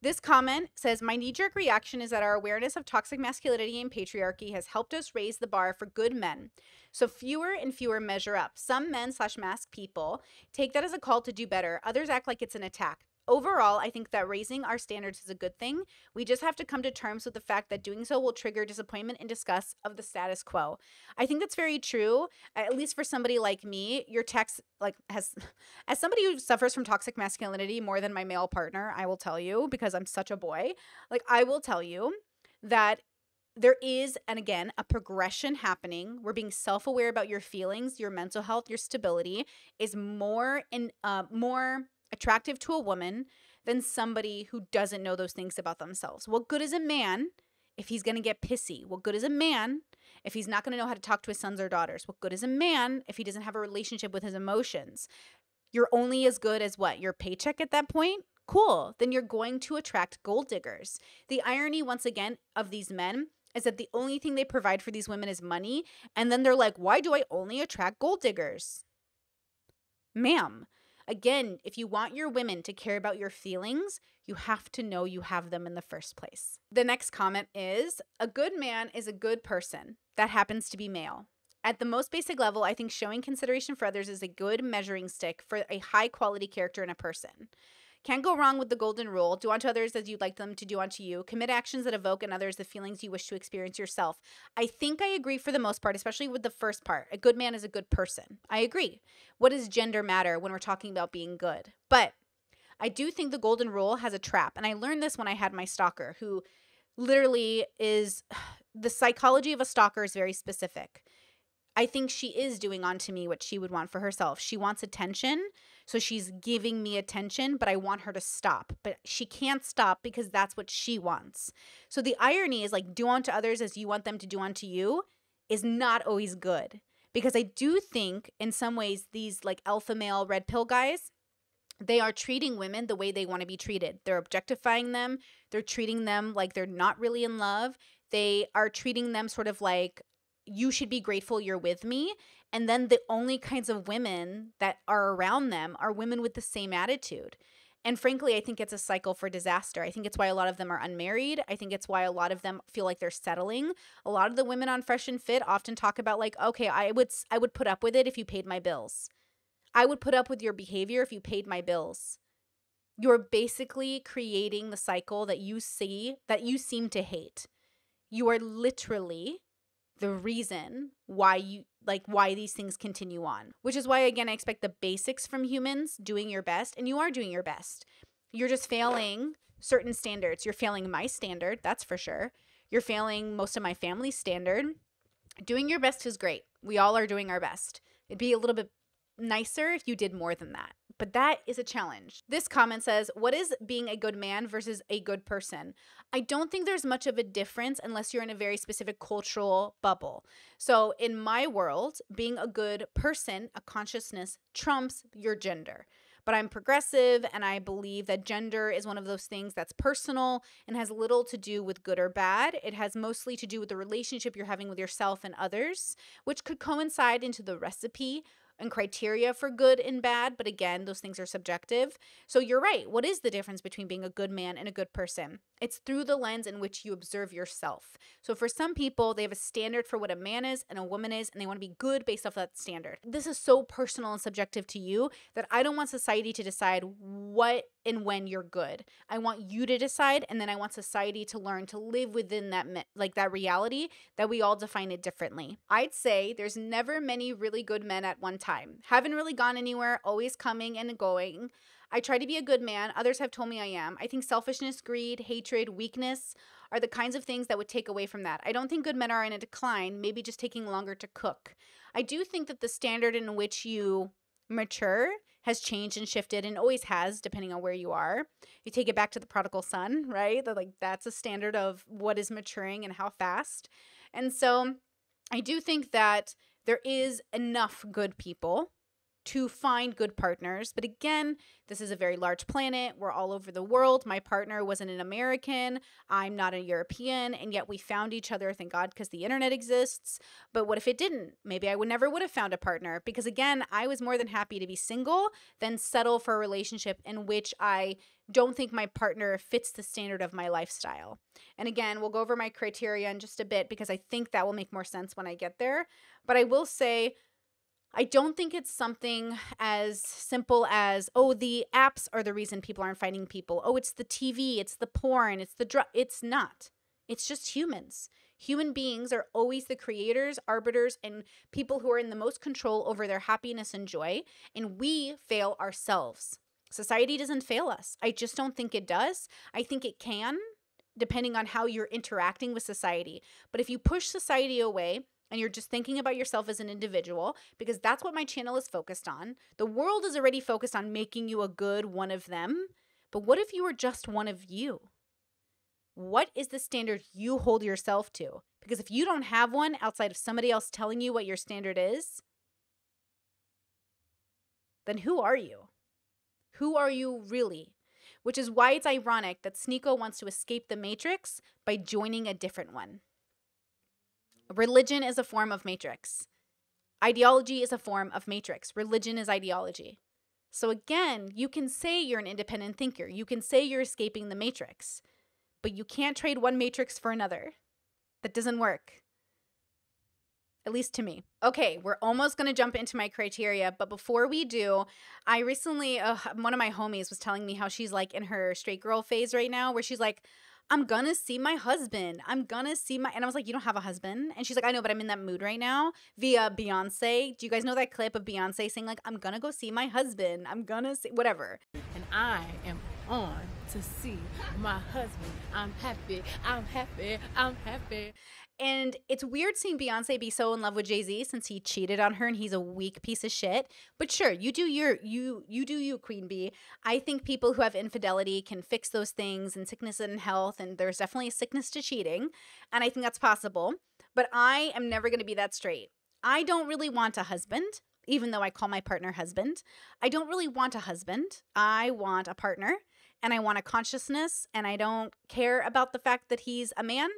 This comment says, my knee-jerk reaction is that our awareness of toxic masculinity and patriarchy has helped us raise the bar for good men. So fewer and fewer measure up. Some men slash mask people take that as a call to do better. Others act like it's an attack. Overall, I think that raising our standards is a good thing. We just have to come to terms with the fact that doing so will trigger disappointment and disgust of the status quo. I think that's very true, at least for somebody like me. Your text, like, has, as somebody who suffers from toxic masculinity more than my male partner, I will tell you, because I'm such a boy, like, I will tell you that there is, and again, a progression happening. We're being self-aware about your feelings, your mental health, your stability is more and uh, more attractive to a woman than somebody who doesn't know those things about themselves. What good is a man if he's going to get pissy? What good is a man if he's not going to know how to talk to his sons or daughters? What good is a man if he doesn't have a relationship with his emotions? you're only as good as what? Your paycheck at that point? Cool. Then you're going to attract gold diggers. The irony, once again, of these men is that the only thing they provide for these women is money. And then they're like, why do I only attract gold diggers? Ma'am, again, if you want your women to care about your feelings, you have to know you have them in the first place. The next comment is, a good man is a good person that happens to be male. At the most basic level, I think showing consideration for others is a good measuring stick for a high quality character in a person. Can't go wrong with the golden rule. Do unto others as you'd like them to do unto you. Commit actions that evoke in others the feelings you wish to experience yourself. I think I agree for the most part, especially with the first part. A good man is a good person. I agree. What does gender matter when we're talking about being good? But I do think the golden rule has a trap. And I learned this when I had my stalker, who literally is – the psychology of a stalker is very specific. I think she is doing onto me what she would want for herself. She wants attention, so she's giving me attention, but I want her to stop. But she can't stop because that's what she wants. So the irony is, like, do onto others as you want them to do onto you is not always good. Because I do think in some ways these, like, alpha male red pill guys, they are treating women the way they want to be treated. They're objectifying them. They're treating them like they're not really in love. They are treating them sort of like, you should be grateful you're with me. And then the only kinds of women that are around them are women with the same attitude. And frankly, I think it's a cycle for disaster. I think it's why a lot of them are unmarried. I think it's why a lot of them feel like they're settling. A lot of the women on Fresh and Fit often talk about like, okay, I would I would put up with it if you paid my bills. I would put up with your behavior if you paid my bills. You're basically creating the cycle that you see, that you seem to hate. You are literally the reason why you like why these things continue on, which is why, again, I expect the basics from humans, doing your best. And you are doing your best. You're just failing certain standards. You're failing my standard, that's for sure. You're failing most of my family's standard. Doing your best is great. We all are doing our best. It'd be a little bit nicer if you did more than that. But that is a challenge. This comment says, what is being a good man versus a good person? I don't think there's much of a difference unless you're in a very specific cultural bubble. So in my world, being a good person, a consciousness, trumps your gender. But I'm progressive and I believe that gender is one of those things that's personal and has little to do with good or bad. It has mostly to do with the relationship you're having with yourself and others, which could coincide into the recipe and criteria for good and bad. But again, those things are subjective. So you're right. What is the difference between being a good man and a good person? It's through the lens in which you observe yourself. So for some people, they have a standard for what a man is and a woman is, and they want to be good based off that standard. This is so personal and subjective to you that I don't want society to decide what and when you're good. I want you to decide, and then I want society to learn to live within that, like, that reality that we all define it differently. I'd say there's never many really good men at one time. Haven't really gone anywhere, always coming and going. I try to be a good man. Others have told me I am. I think selfishness, greed, hatred, weakness are the kinds of things that would take away from that. I don't think good men are in a decline, maybe just taking longer to cook. I do think that the standard in which you mature has changed and shifted, and always has, depending on where you are. You take it back to the prodigal son, right? That, like, that's a standard of what is maturing and how fast. And so I do think that there is enough good people to find good partners. But again, this is a very large planet. We're all over the world. My partner wasn't an American. I'm not a European. And yet we found each other, thank God, because the internet exists. But what if it didn't? Maybe I would never would have found a partner. Because again, I was more than happy to be single than settle for a relationship in which I don't think my partner fits the standard of my lifestyle. And again, we'll go over my criteria in just a bit because I think that will make more sense when I get there. But I will say, I don't think it's something as simple as, oh, the apps are the reason people aren't finding people. Oh, it's the T V, it's the porn, it's the drug. It's not. It's just humans. Human beings are always the creators, arbiters, and people who are in the most control over their happiness and joy. And we fail ourselves. Society doesn't fail us. I just don't think it does. I think it can, depending on how you're interacting with society. But if you push society away, and you're just thinking about yourself as an individual, because that's what my channel is focused on. The world is already focused on making you a good one of them. But what if you were just one of you? What is the standard you hold yourself to? Because if you don't have one outside of somebody else telling you what your standard is, then who are you? Who are you really? Which is why it's ironic that Sneeko wants to escape the matrix by joining a different one. Religion is a form of matrix. Ideology is a form of matrix. Religion is ideology. So again, you can say you're an independent thinker. You can say you're escaping the matrix, but you can't trade one matrix for another. That doesn't work. At least to me. Okay, we're almost going to jump into my criteria, but before we do, I recently, uh, one of my homies was telling me how she's like in her straight girl phase right now, where she's like, I'm going to see my husband. I'm going to see my, and I was like, you don't have a husband? And she's like, I know, but I'm in that mood right now, via Beyonce. Do you guys know that clip of Beyonce saying like, I'm going to go see my husband. I'm going to see, whatever. And I am on to see my husband. I'm happy. I'm happy. I'm happy. And it's weird seeing Beyonce be so in love with Jay-Z since he cheated on her and he's a weak piece of shit. But sure, you do your you you do you, Queen Bee. I think people who have infidelity can fix those things, and sickness and health, and there's definitely a sickness to cheating, and I think that's possible. But I am never going to be that straight. I don't really want a husband, even though I call my partner husband. I don't really want a husband. I want a partner, and I want a consciousness, and I don't care about the fact that he's a man.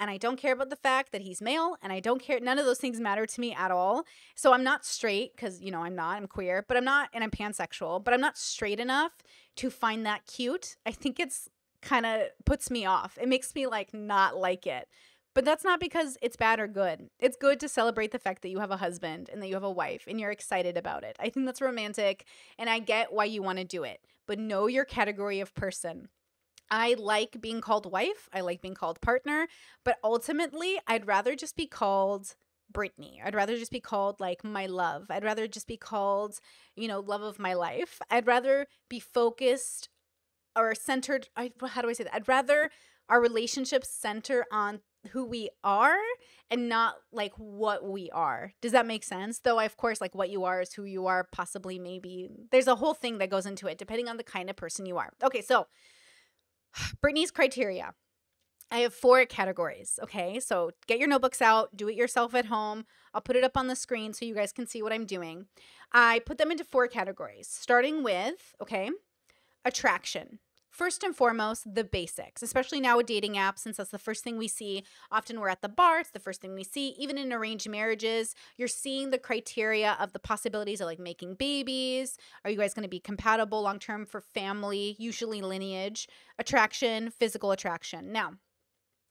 And I don't care about the fact that he's male, and I don't care. None of those things matter to me at all. So I'm not straight because, you know, I'm not. I'm queer, but I'm not, and I'm pansexual, but I'm not straight enough to find that cute. I think it's kind of puts me off. It makes me like not like it. But that's not because it's bad or good. It's good to celebrate the fact that you have a husband and that you have a wife and you're excited about it. I think that's romantic, and I get why you want to do it. But know your category of person. I like being called wife. I like being called partner. But ultimately, I'd rather just be called Brittany. I'd rather just be called like my love. I'd rather just be called, you know, love of my life. I'd rather be focused or centered. I, how do I say that? I'd rather our relationships center on who we are and not like what we are. Does that make sense? Though, of course, like what you are is who you are, possibly, maybe. There's a whole thing that goes into it depending on the kind of person you are. Okay, so Brittany's criteria. I have four categories, okay? So get your notebooks out. Do it yourself at home. I'll put it up on the screen so you guys can see what I'm doing. I put them into four categories, starting with, okay, attraction. First and foremost, the basics, especially now with dating apps, since that's the first thing we see. Often we're at the bar. It's the first thing we see. Even in arranged marriages, you're seeing the criteria of the possibilities of like making babies. Are you guys going to be compatible long-term for family, usually lineage, attraction, physical attraction. Now,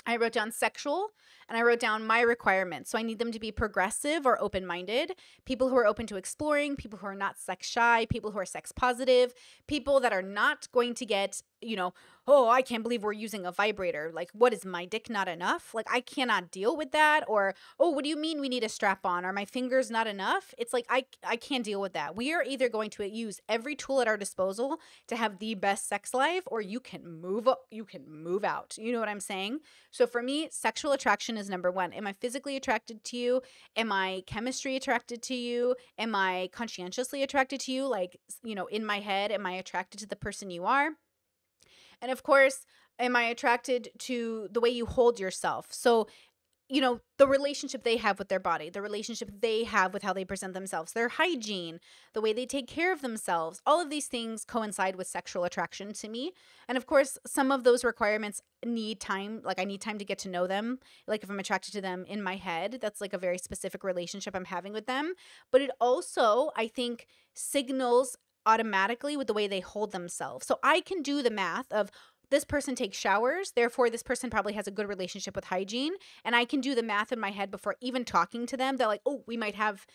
I wrote down sexual, and I wrote down my requirements. So I need them to be progressive or open-minded, people who are open to exploring, people who are not sex shy, people who are sex positive, people that are not going to get, you know, oh, I can't believe we're using a vibrator. Like, what is my dick not enough? Like, I cannot deal with that. Or, oh, what do you mean we need a strap on? Are my fingers not enough? It's like, I, I can't deal with that. We are either going to use every tool at our disposal to have the best sex life, or you can move up, you can move out. You know what I'm saying? So for me, sexual attraction is number one. Am I physically attracted to you? Am I chemistry attracted to you? Am I conscientiously attracted to you? Like, you know, in my head, am I attracted to the person you are? And of course, am I attracted to the way you hold yourself? So, you know, the relationship they have with their body, the relationship they have with how they present themselves, their hygiene, the way they take care of themselves, all of these things coincide with sexual attraction to me. And of course, some of those requirements need time. Like, I need time to get to know them. Like, if I'm attracted to them in my head, that's like a very specific relationship I'm having with them. But it also, I think, signals automatically with the way they hold themselves. So I can do the math of this person takes showers, therefore this person probably has a good relationship with hygiene. And I can do the math in my head before even talking to them. They're like, oh, we might have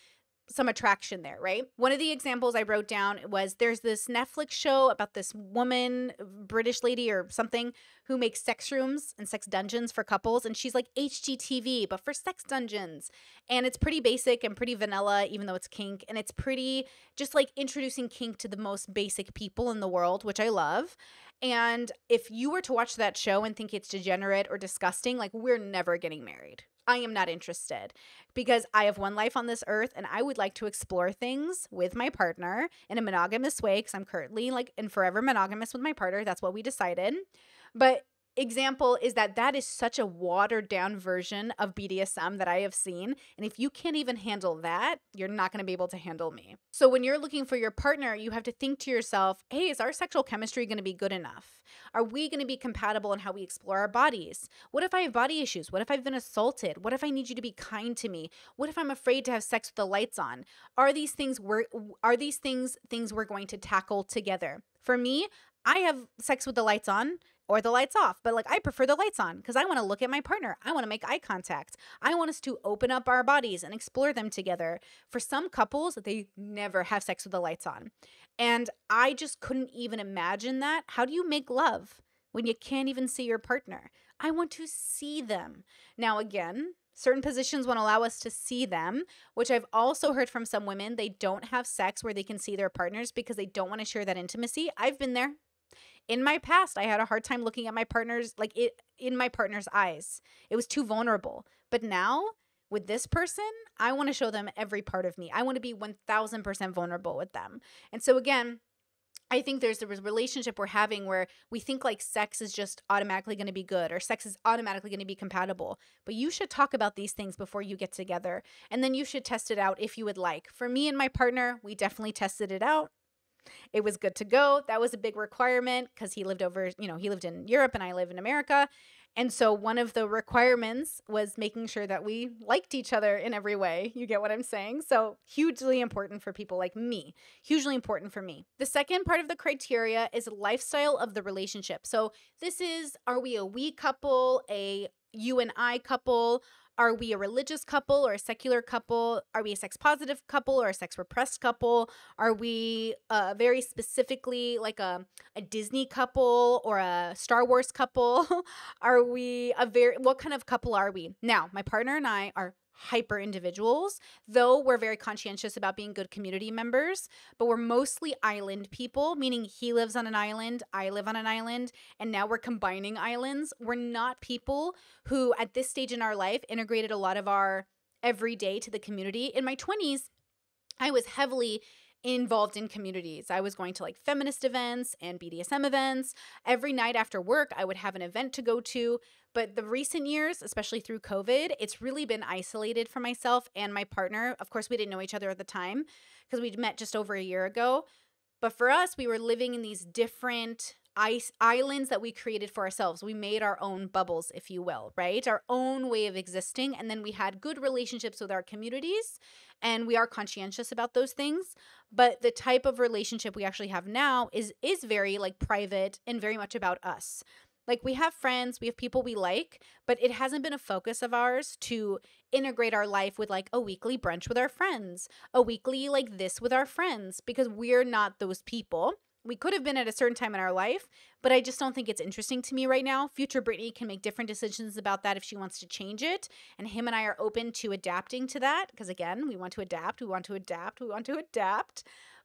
some attraction there, right? One of the examples I wrote down was there's this Netflix show about this woman, British lady or something, who makes sex rooms and sex dungeons for couples. And she's like H G T V, but for sex dungeons. And it's pretty basic and pretty vanilla, even though it's kink. And it's pretty just like introducing kink to the most basic people in the world, which I love. And if you were to watch that show and think it's degenerate or disgusting, like, we're never getting married. I am not interested, because I have one life on this earth, and I would like to explore things with my partner in a monogamous way, because I'm currently like in forever monogamous with my partner. That's what we decided. But example is that that is such a watered down version of B D S M that I have seen. And if you can't even handle that, you're not going to be able to handle me. So when you're looking for your partner, you have to think to yourself, hey, is our sexual chemistry going to be good enough? Are we going to be compatible in how we explore our bodies? What if I have body issues? What if I've been assaulted? What if I need you to be kind to me? What if I'm afraid to have sex with the lights on? Are these things we're, are these things things we're going to tackle together? For me, I have sex with the lights on or the lights off, but like I prefer the lights on because I want to look at my partner. I want to make eye contact. I want us to open up our bodies and explore them together. For some couples, they never have sex with the lights on. And I just couldn't even imagine that. How do you make love when you can't even see your partner? I want to see them. Now, again, certain positions won't allow us to see them, which I've also heard from some women. They don't have sex where they can see their partners because they don't want to share that intimacy. I've been there. In my past, I had a hard time looking at my partner's, like it, in my partner's eyes. It was too vulnerable. But now with this person, I want to show them every part of me. I want to be one thousand percent vulnerable with them. And so again, I think there's the relationship we're having where we think like sex is just automatically going to be good or sex is automatically going to be compatible. But you should talk about these things before you get together. And then you should test it out if you would like. For me and my partner, we definitely tested it out. It was good to go. That was a big requirement because he lived over, you know, he lived in Europe and I live in America. And so one of the requirements was making sure that we liked each other in every way. You get what I'm saying? So hugely important for people like me, hugely important for me. The second part of the criteria is lifestyle of the relationship. So this is, are we a we couple, a you and I couple? Are we a religious couple or a secular couple? Are we a sex-positive couple or a sex-repressed couple? Are we uh, very specifically like a, a Disney couple or a Star Wars couple? Are we a very – what kind of couple are we? Now, my partner and I are hyper individuals, though we're very conscientious about being good community members, but we're mostly island people, meaning he lives on an island, I live on an island, and now we're combining islands. We're not people who at this stage in our life integrated a lot of our everyday to the community. In my twenties, I was heavily involved in communities. I was going to like feminist events and B D S M events. Every night after work, I would have an event to go to. But the recent years, especially through COVID, it's really been isolated for myself and my partner. Of course, we didn't know each other at the time because we'd met just over a year ago. But for us, we were living in these different ice islands that we created for ourselves. We made our own bubbles, if you will, right? Our own way of existing. And then we had good relationships with our communities. And we are conscientious about those things. But the type of relationship we actually have now is is very like private and very much about us. Like we have friends, we have people we like, but it hasn't been a focus of ours to integrate our life with like a weekly brunch with our friends, a weekly like this with our friends, because we're not those people. We could have been at a certain time in our life, but I just don't think it's interesting to me right now. Future Brittany can make different decisions about that if she wants to change it. And him and I are open to adapting to that because, again, we want to adapt. We want to adapt. We want to adapt.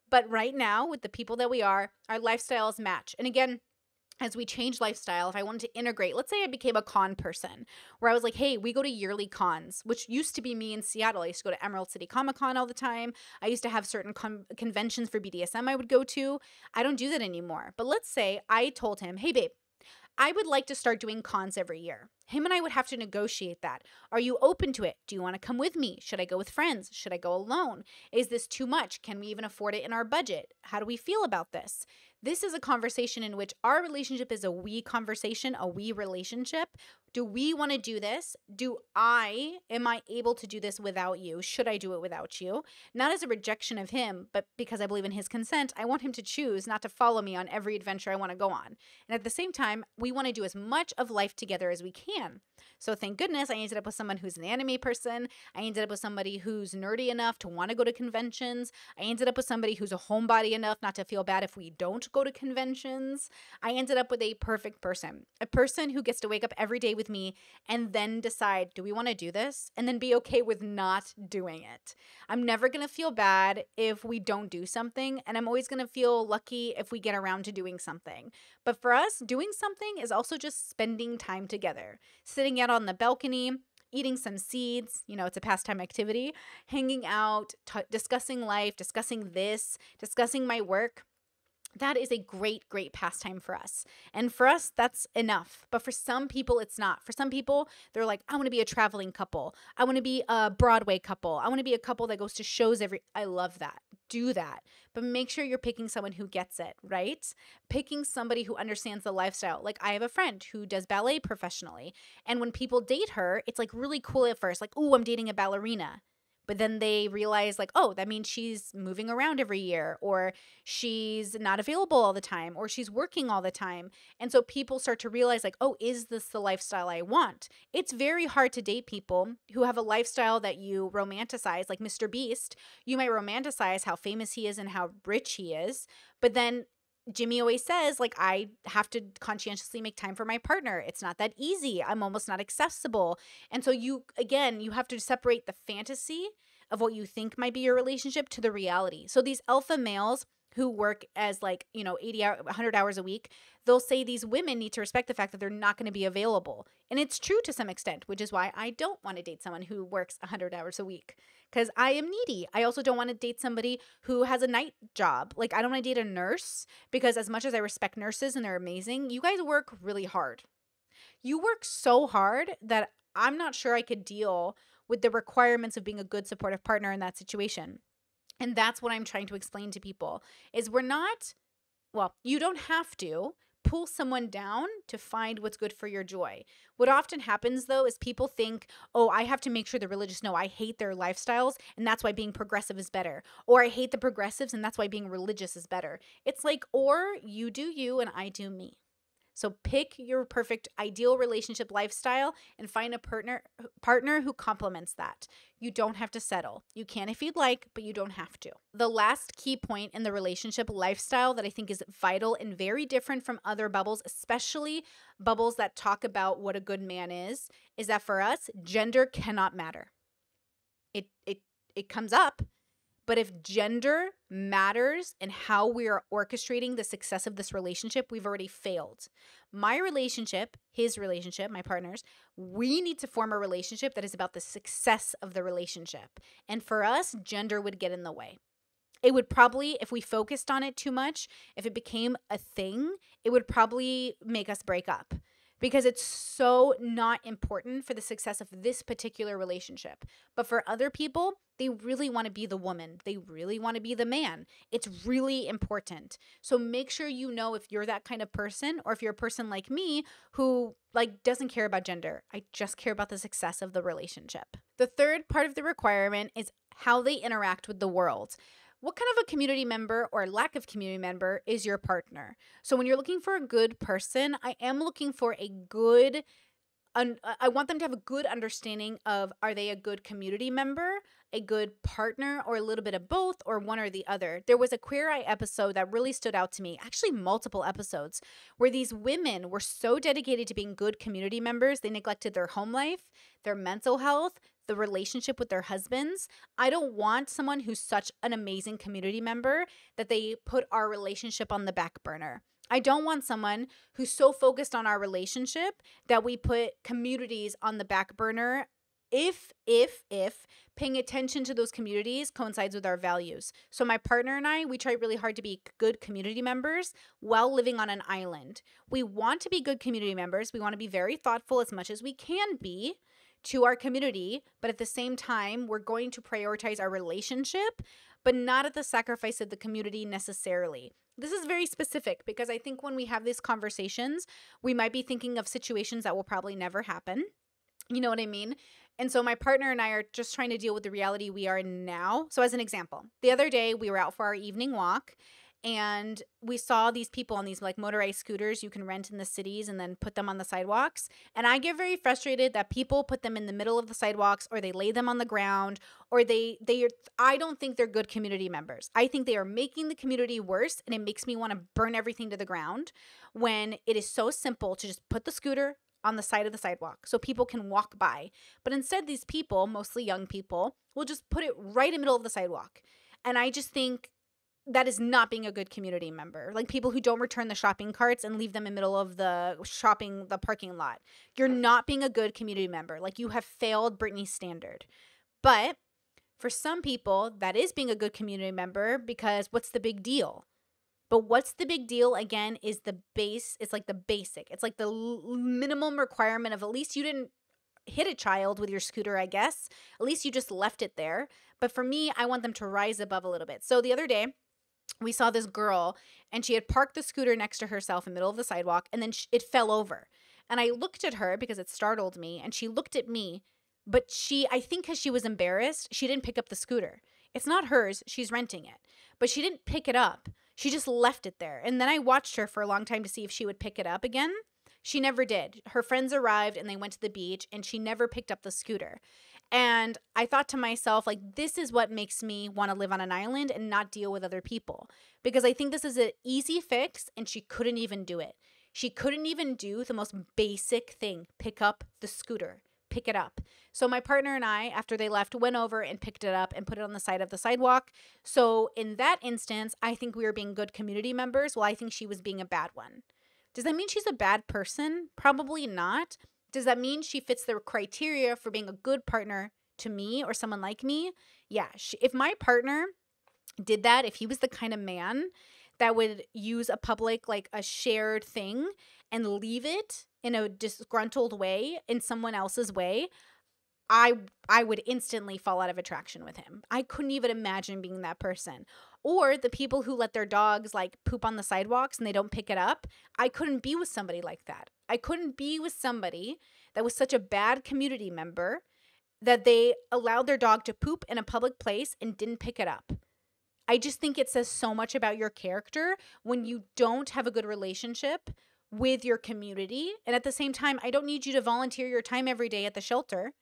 But right now with the people that we are, our lifestyles match. And again, as we change lifestyle, if I wanted to integrate, let's say I became a con person where I was like, hey, we go to yearly cons, which used to be me in Seattle. I used to go to Emerald City Comic Con all the time. I used to have certain conventions for B D S M I would go to. I don't do that anymore. But let's say I told him, hey, babe, I would like to start doing cons every year. Him and I would have to negotiate that. Are you open to it? Do you want to come with me? Should I go with friends? Should I go alone? Is this too much? Can we even afford it in our budget? How do we feel about this? This is a conversation in which our relationship is a we conversation, a we relationship. Do we want to do this? Do I, am I able to do this without you? Should I do it without you? Not as a rejection of him, but because I believe in his consent, I want him to choose not to follow me on every adventure I want to go on. And at the same time, we want to do as much of life together as we can. So thank goodness I ended up with someone who's an anime person. I ended up with somebody who's nerdy enough to want to go to conventions. I ended up with somebody who's a homebody enough not to feel bad if we don't go to conventions. I ended up with a perfect person, a person who gets to wake up every day with me and then decide, do we want to do this? And then be okay with not doing it. I'm never going to feel bad if we don't do something, and I'm always going to feel lucky if we get around to doing something. But for us, doing something is also just spending time together, sitting out on the balcony, eating some seeds, you know, it's a pastime activity, hanging out, t- discussing life, discussing this, discussing my work. that is a great, great pastime for us. And for us, that's enough. But for some people, it's not. For some people, they're like, I want to be a traveling couple. I want to be a Broadway couple. I want to be a couple that goes to shows every, I love that. Do that. But make sure you're picking someone who gets it, right? Picking somebody who understands the lifestyle. Like I have a friend who does ballet professionally. And when people date her, it's like really cool at first. Like, oh, I'm dating a ballerina. But then they realize like, oh, that means she's moving around every year, or she's not available all the time, or she's working all the time. And so people start to realize like, oh, is this the lifestyle I want? It's very hard to date people who have a lifestyle that you romanticize, like Mister Beast. You might romanticize how famous he is and how rich he is, but then Jimmy always says, like, I have to conscientiously make time for my partner. It's not that easy. I'm almost not accessible. And so you, again, you have to separate the fantasy of what you think might be your relationship to the reality. So these alpha males who work as like, you know, eighty, one hundred hours a week, they'll say these women need to respect the fact that they're not going to be available. And it's true to some extent, which is why I don't want to date someone who works one hundred hours a week because I am needy. I also don't want to date somebody who has a night job. Like I don't want to date a nurse because as much as I respect nurses and they're amazing, you guys work really hard. You work so hard that I'm not sure I could deal with the requirements of being a good supportive partner in that situation. And that's what I'm trying to explain to people is we're not, well, you don't have to pull someone down to find what's good for your joy. What often happens though is people think, oh, I have to make sure the religious know I hate their lifestyles and that's why being progressive is better. Or I hate the progressives and that's why being religious is better. It's like, or you do you and I do me. So pick your perfect ideal relationship lifestyle and find a partner partner who complements that. You don't have to settle. You can if you'd like, but you don't have to. The last key point in the relationship lifestyle that I think is vital and very different from other bubbles, especially bubbles that talk about what a good man is, is that for us, gender cannot matter. It it it comes up. But if gender matters and how we are orchestrating the success of this relationship, we've already failed. My relationship, his relationship, my partner's, we need to form a relationship that is about the success of the relationship. And for us, gender would get in the way. It would probably, if we focused on it too much, if it became a thing, it would probably make us break up. Because it's so not important for the success of this particular relationship. But for other people, they really want to be the woman. They really want to be the man. It's really important. So make sure you know if you're that kind of person or if you're a person like me who like doesn't care about gender. I just care about the success of the relationship. The third part of the requirement is how they interact with the world. What kind of a community member or lack of community member is your partner? So when you're looking for a good person, I am looking for a good, un, I want them to have a good understanding of, are they a good community member, a good partner, or a little bit of both, or one or the other? There was a Queer Eye episode that really stood out to me, actually multiple episodes, where these women were so dedicated to being good community members, they neglected their home life, their mental health, the relationship with their husbands. I don't want someone who's such an amazing community member that they put our relationship on the back burner. I don't want someone who's so focused on our relationship that we put communities on the back burner if, if, if paying attention to those communities coincides with our values. So my partner and I, we try really hard to be good community members while living on an island. We want to be good community members. We want to be very thoughtful as much as we can be to our community, but at the same time, we're going to prioritize our relationship, but not at the sacrifice of the community necessarily. This is very specific because I think when we have these conversations, we might be thinking of situations that will probably never happen. You know what I mean? And so my partner and I are just trying to deal with the reality we are in now. So as an example, the other day we were out for our evening walk and we saw these people on these like motorized scooters you can rent in the cities and then put them on the sidewalks. And I get very frustrated that people put them in the middle of the sidewalks or they lay them on the ground or they, they are, I don't think they're good community members. I think they are making the community worse and it makes me want to burn everything to the ground when it is so simple to just put the scooter on the side of the sidewalk so people can walk by. But instead these people, mostly young people, will just put it right in the middle of the sidewalk. And I just think, that is not being a good community member. Like people who don't return the shopping carts and leave them in the middle of the shopping, the parking lot. You're not being a good community member. Like you have failed Brittany's standard. But for some people, that is being a good community member because what's the big deal? But what's the big deal, again, is the base. It's like the basic. It's like the l minimum requirement of at least you didn't hit a child with your scooter, I guess. At least you just left it there. But for me, I want them to rise above a little bit. So the other day, we saw this girl, and she had parked the scooter next to herself in the middle of the sidewalk, and then she, it fell over. And I looked at her because it startled me, and she looked at me. But she, I think because she was embarrassed, she didn't pick up the scooter. It's not hers. She's renting it. But she didn't pick it up. She just left it there. And then I watched her for a long time to see if she would pick it up again. She never did. Her friends arrived and they went to the beach, and she never picked up the scooter. And I thought to myself, like, this is what makes me want to live on an island and not deal with other people. Because I think this is an easy fix, and she couldn't even do it. She couldn't even do the most basic thing, pick up the scooter. Pick it up. So my partner and I, after they left, went over and picked it up and put it on the side of the sidewalk. So in that instance, I think we were being good community members. Well, I think she was being a bad one. Does that mean she's a bad person? Probably not. Does that mean she fits the criteria for being a good partner to me or someone like me? Yeah. She, if my partner did that, if he was the kind of man that would use a public, like a shared thing, and leave it in a disgruntled way, in someone else's way, I I would instantly fall out of attraction with him. I couldn't even imagine being that person. Or the people who let their dogs like poop on the sidewalks and they don't pick it up. I couldn't be with somebody like that. I couldn't be with somebody that was such a bad community member that they allowed their dog to poop in a public place and didn't pick it up. I just think it says so much about your character when you don't have a good relationship with your community. And at the same time, I don't need you to volunteer your time every day at the shelter.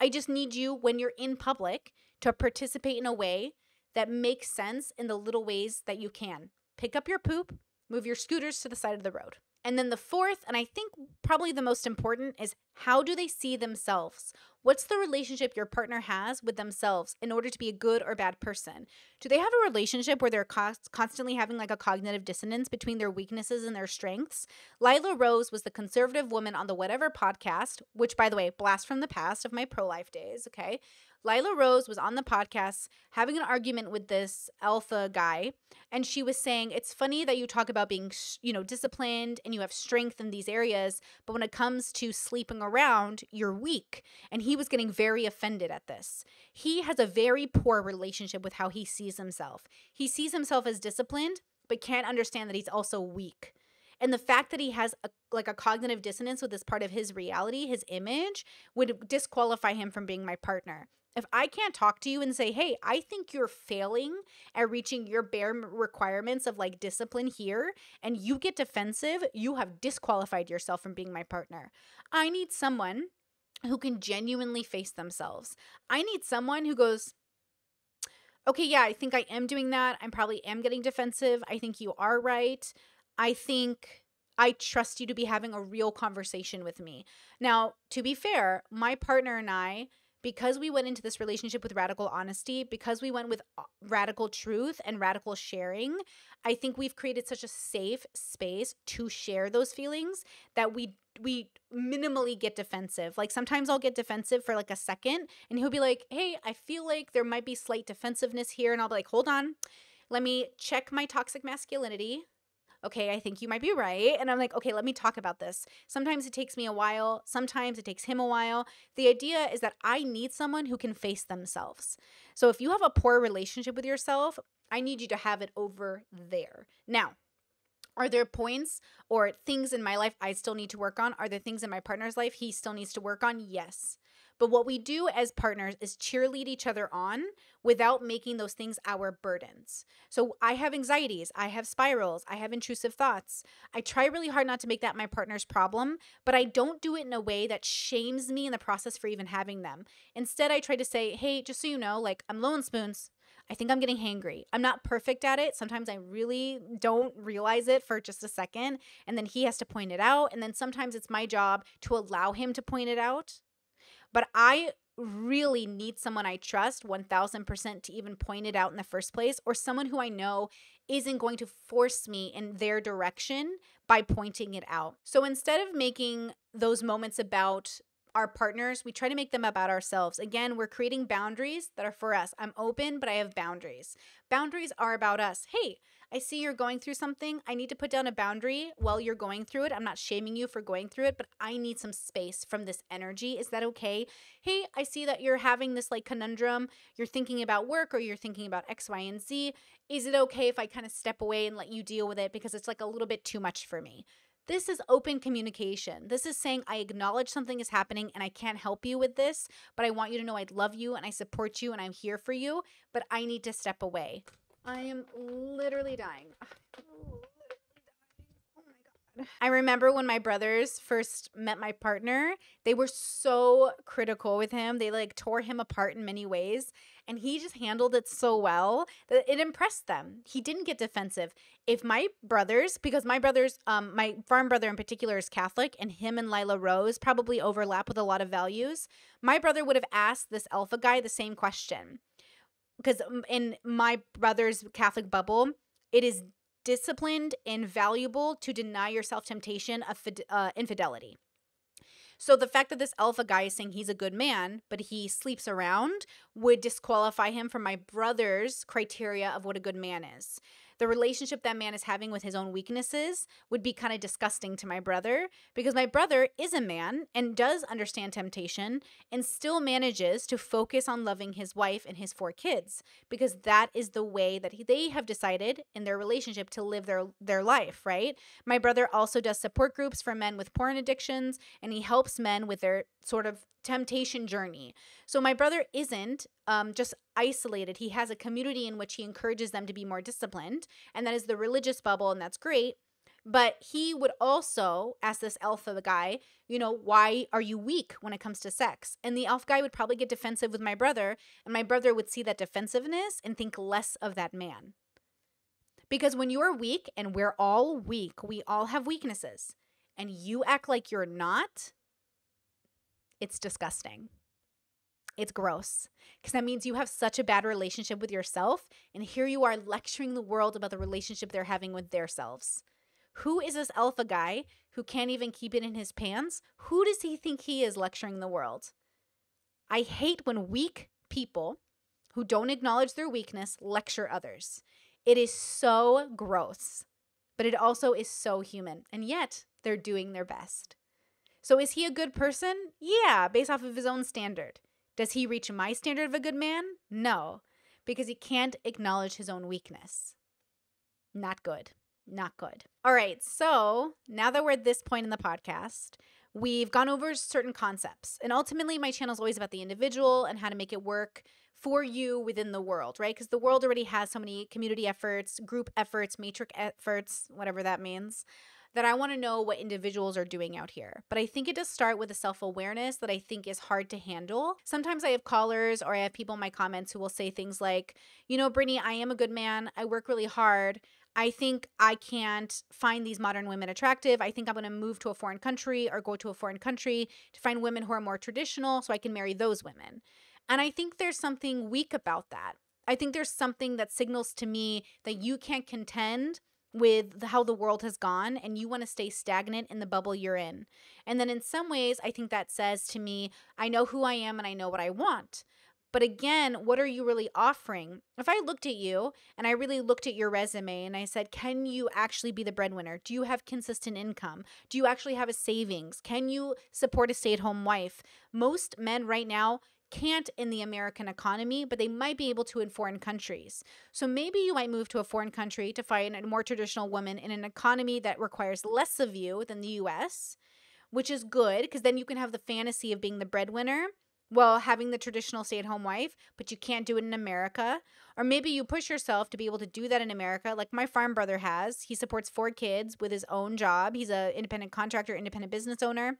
I just need you, when you're in public, to participate in a way that makes sense in the little ways that you can. Pick up your poop, move your scooters to the side of the road. And then the fourth, and I think probably the most important, is how do they see themselves? What's the relationship your partner has with themselves in order to be a good or bad person? Do they have a relationship where they're constantly having like a cognitive dissonance between their weaknesses and their strengths? Lila Rose was the conservative woman on the Whatever podcast, which, by the way, blast from the past of my pro-life days, okay? Lila Rose was on the podcast having an argument with this alpha guy, and she was saying, it's funny that you talk about being, you know, disciplined and you have strength in these areas, but when it comes to sleeping around, you're weak. And he was getting very offended at this. He has a very poor relationship with how he sees himself. He sees himself as disciplined, but can't understand that he's also weak. And the fact that he has a, like a cognitive dissonance with this part of his reality, his image, would disqualify him from being my partner. If I can't talk to you and say, hey, I think you're failing at reaching your bare requirements of like discipline here, and you get defensive, you have disqualified yourself from being my partner. I need someone who can genuinely face themselves. I need someone who goes, okay, yeah, I think I am doing that. I probably am getting defensive. I think you are right. I think I trust you to be having a real conversation with me. Now, to be fair, my partner and I, because we went into this relationship with radical honesty, because we went with radical truth and radical sharing, I think we've created such a safe space to share those feelings that we we minimally get defensive. Like sometimes I'll get defensive for like a second, and he'll be like, hey, I feel like there might be slight defensiveness here. And I'll be like, hold on, let me check my toxic masculinity. Okay, I think you might be right. And I'm like, okay, let me talk about this. Sometimes it takes me a while. Sometimes it takes him a while. The idea is that I need someone who can face themselves. So if you have a poor relationship with yourself, I need you to have it over there. Now, are there points or things in my life I still need to work on? Are there things in my partner's life he still needs to work on? Yes. But what we do as partners is cheerlead each other on without making those things our burdens. So I have anxieties. I have spirals. I have intrusive thoughts. I try really hard not to make that my partner's problem, but I don't do it in a way that shames me in the process for even having them. Instead, I try to say, hey, just so you know, like, I'm low on spoons. I think I'm getting hangry. I'm not perfect at it. Sometimes I really don't realize it for just a second, and then he has to point it out. And then sometimes it's my job to allow him to point it out. But I really need someone I trust one thousand percent to even point it out in the first place, or someone who I know isn't going to force me in their direction by pointing it out. So instead of making those moments about our partners, we try to make them about ourselves. Again, we're creating boundaries that are for us. I'm open, but I have boundaries. Boundaries are about us. Hey, I see you're going through something. I need to put down a boundary while you're going through it. I'm not shaming you for going through it, but I need some space from this energy. Is that okay? Hey, I see that you're having this like conundrum. You're thinking about work or you're thinking about X, Y, and Z. Is it okay if I kind of step away and let you deal with it because it's like a little bit too much for me? This is open communication. This is saying I acknowledge something is happening and I can't help you with this, but I want you to know I love you and I support you and I'm here for you, but I need to step away. I am literally dying. I'm literally dying. Oh my God. I remember when my brothers first met my partner, they were so critical with him. They like tore him apart in many ways. And he just handled it so well that it impressed them. He didn't get defensive. If my brothers, because my brothers, um, my farm brother in particular is Catholic, and him and Lila Rose probably overlap with a lot of values, my brother would have asked this alpha guy the same question. Because in my brother's Catholic bubble, it is disciplined and valuable to deny yourself temptation of uh, infidelity. So the fact that this alpha guy is saying he's a good man, but he sleeps around, would disqualify him from my brother's criteria of what a good man is. The relationship that man is having with his own weaknesses would be kind of disgusting to my brother, because my brother is a man and does understand temptation and still manages to focus on loving his wife and his four kids, because that is the way that he, they have decided in their relationship to live their, their life, right? My brother also does support groups for men with porn addictions, and he helps men with their sort of temptation journey. So my brother isn't um, just isolated. He has a community in which he encourages them to be more disciplined, and that is the religious bubble, and that's great. But he would also ask this alpha guy, you know, why are you weak when it comes to sex? And the alpha guy would probably get defensive with my brother, and my brother would see that defensiveness and think less of that man. Because when you are weak, and we're all weak, we all have weaknesses, and you act like you're not, it's disgusting. It's gross, because that means you have such a bad relationship with yourself, and here you are lecturing the world about the relationship they're having with themselves. Who is this alpha guy who can't even keep it in his pants? Who does he think he is lecturing the world? I hate when weak people who don't acknowledge their weakness lecture others. It is so gross, but it also is so human, and yet they're doing their best. So is he a good person? Yeah, based off of his own standard. Does he reach my standard of a good man? No, because he can't acknowledge his own weakness. Not good. Not good. All right, so now that we're at this point in the podcast, we've gone over certain concepts. And ultimately, my channel is always about the individual and how to make it work for you within the world, right? Because the world already has so many community efforts, group efforts, matrix efforts, whatever that means, that I want to know what individuals are doing out here. But I think it does start with a self-awareness that I think is hard to handle. Sometimes I have callers or I have people in my comments who will say things like, you know, Brittany, I am a good man. I work really hard. I think I can't find these modern women attractive. I think I'm going to move to a foreign country or go to a foreign country to find women who are more traditional so I can marry those women. And I think there's something weak about that. I think there's something that signals to me that you can't contend with how the world has gone, and you want to stay stagnant in the bubble you're in. And then in some ways, I think that says to me, I know who I am and I know what I want. But again, what are you really offering? If I looked at you and I really looked at your resume and I said, can you actually be the breadwinner? Do you have consistent income? Do you actually have a savings? Can you support a stay-at-home wife? Most men right now can't in the American economy, but they might be able to in foreign countries. So maybe you might move to a foreign country to find a more traditional woman in an economy that requires less of you than the U S, which is good because then you can have the fantasy of being the breadwinner while having the traditional stay-at-home wife, but you can't do it in America. Or maybe you push yourself to be able to do that in America, like my farm brother has. He supports four kids with his own job. He's an independent contractor, independent business owner.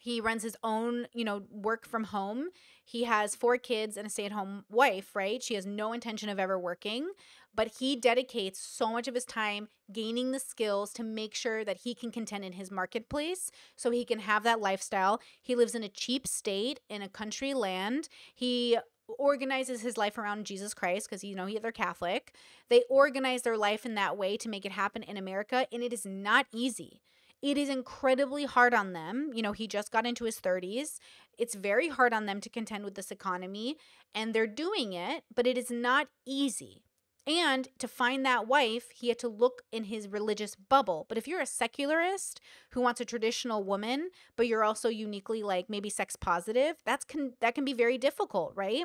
He runs his own, you know, work from home. He has four kids and a stay-at-home wife, right? She has no intention of ever working, but he dedicates so much of his time gaining the skills to make sure that he can contend in his marketplace so he can have that lifestyle. He lives in a cheap state, in a country land. He organizes his life around Jesus Christ because, you know, they're Catholic. They organize their life in that way to make it happen in America, and it is not easy. It is incredibly hard on them. You know, he just got into his thirties. It's very hard on them to contend with this economy, and they're doing it, but it is not easy. And to find that wife, he had to look in his religious bubble. But if you're a secularist who wants a traditional woman, but you're also uniquely like maybe sex positive, that's can, that can be very difficult, right?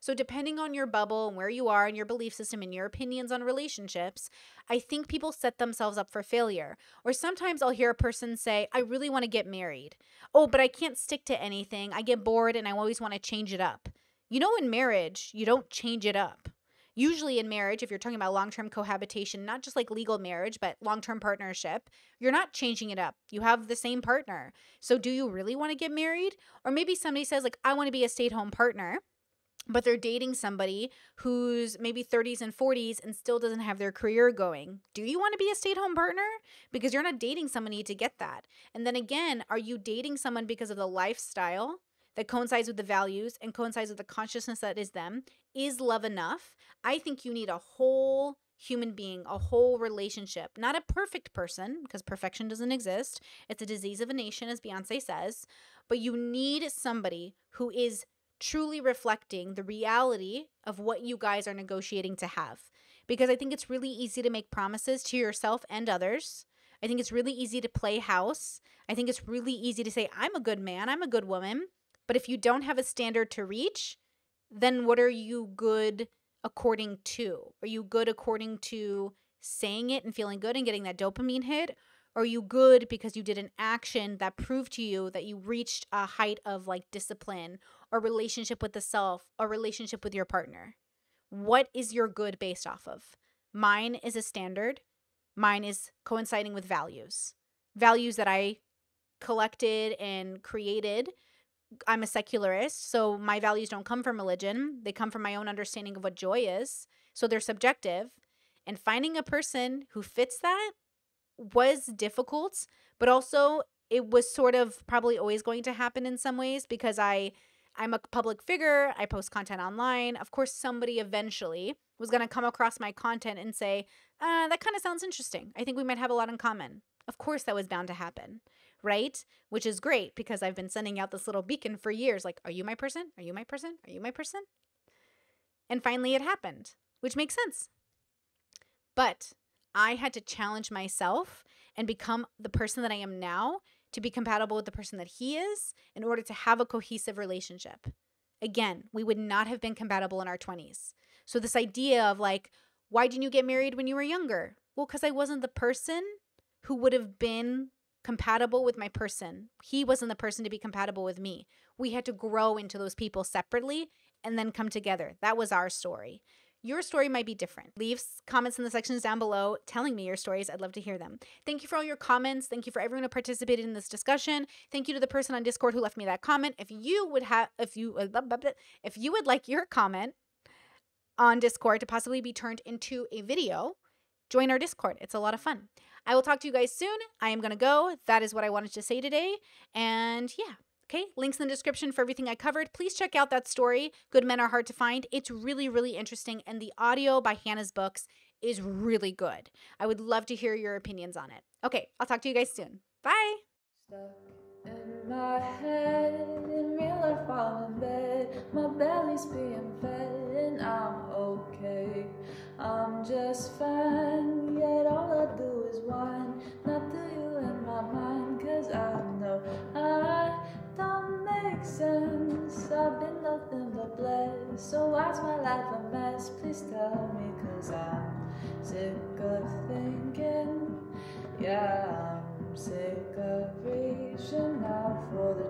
So depending on your bubble and where you are and your belief system and your opinions on relationships, I think people set themselves up for failure. Or sometimes I'll hear a person say, I really want to get married. Oh, but I can't stick to anything. I get bored and I always want to change it up. You know, in marriage, you don't change it up. Usually in marriage, if you're talking about long-term cohabitation, not just like legal marriage, but long-term partnership, you're not changing it up. You have the same partner. So do you really want to get married? Or maybe somebody says like, I want to be a stay-at-home partner. But they're dating somebody who's maybe thirties and forties and still doesn't have their career going. Do you want to be a stay-at-home partner? Because you're not dating somebody to get that. And then again, are you dating someone because of the lifestyle that coincides with the values and coincides with the consciousness that is them? Is love enough? I think you need a whole human being, a whole relationship, not a perfect person, because perfection doesn't exist. It's a disease of a nation, as Beyonce says. But you need somebody who is truly reflecting the reality of what you guys are negotiating to have. Because I think it's really easy to make promises to yourself and others. I think it's really easy to play house. I think it's really easy to say, I'm a good man, I'm a good woman. But if you don't have a standard to reach, then what are you good according to? Are you good according to saying it and feeling good and getting that dopamine hit? Are you good because you did an action that proved to you that you reached a height of like discipline or relationship with the self or relationship with your partner? What is your good based off of? Mine is a standard. Mine is coinciding with values. Values that I collected and created. I'm a secularist, so my values don't come from religion. They come from my own understanding of what joy is. So they're subjective. And finding a person who fits that was difficult, but also it was sort of probably always going to happen in some ways because I, I'm a public figure. I post content online. Of course, somebody eventually was going to come across my content and say, uh, that kind of sounds interesting. I think we might have a lot in common. Of course, that was bound to happen, right? Which is great because I've been sending out this little beacon for years. Like, are you my person? Are you my person? Are you my person? And finally, it happened, which makes sense. But I had to challenge myself and become the person that I am now to be compatible with the person that he is in order to have a cohesive relationship. Again, we would not have been compatible in our twenties. So this idea of like, why didn't you get married when you were younger? Well, because I wasn't the person who would have been compatible with my person. He wasn't the person to be compatible with me. We had to grow into those people separately and then come together. That was our story. Your story might be different. Leave comments in the sections down below telling me your stories. I'd love to hear them. Thank you for all your comments. Thank you for everyone who participated in this discussion. Thank you to the person on Discord who left me that comment. If you would have, if you, if you would like your comment on Discord to possibly be turned into a video, join our Discord. It's a lot of fun. I will talk to you guys soon. I am going to go. That is what I wanted to say today. And yeah. Okay, links in the description for everything I covered. Please check out that story, Good Men Are Hard to Find. It's really, really interesting. And the audio by Hannah's Books is really good. I would love to hear your opinions on it. Okay, I'll talk to you guys soon. Bye. Stuck in my head, in real life while in bed, my belly's being fed and I'm okay. I'm just fine, yet all I do is whine, not to you in my mind, cause I know I don't make sense. I've been nothing but blessed, so why's my life a mess? Please tell me, cause I'm sick of thinking. Yeah, I'm sick of reaching out for the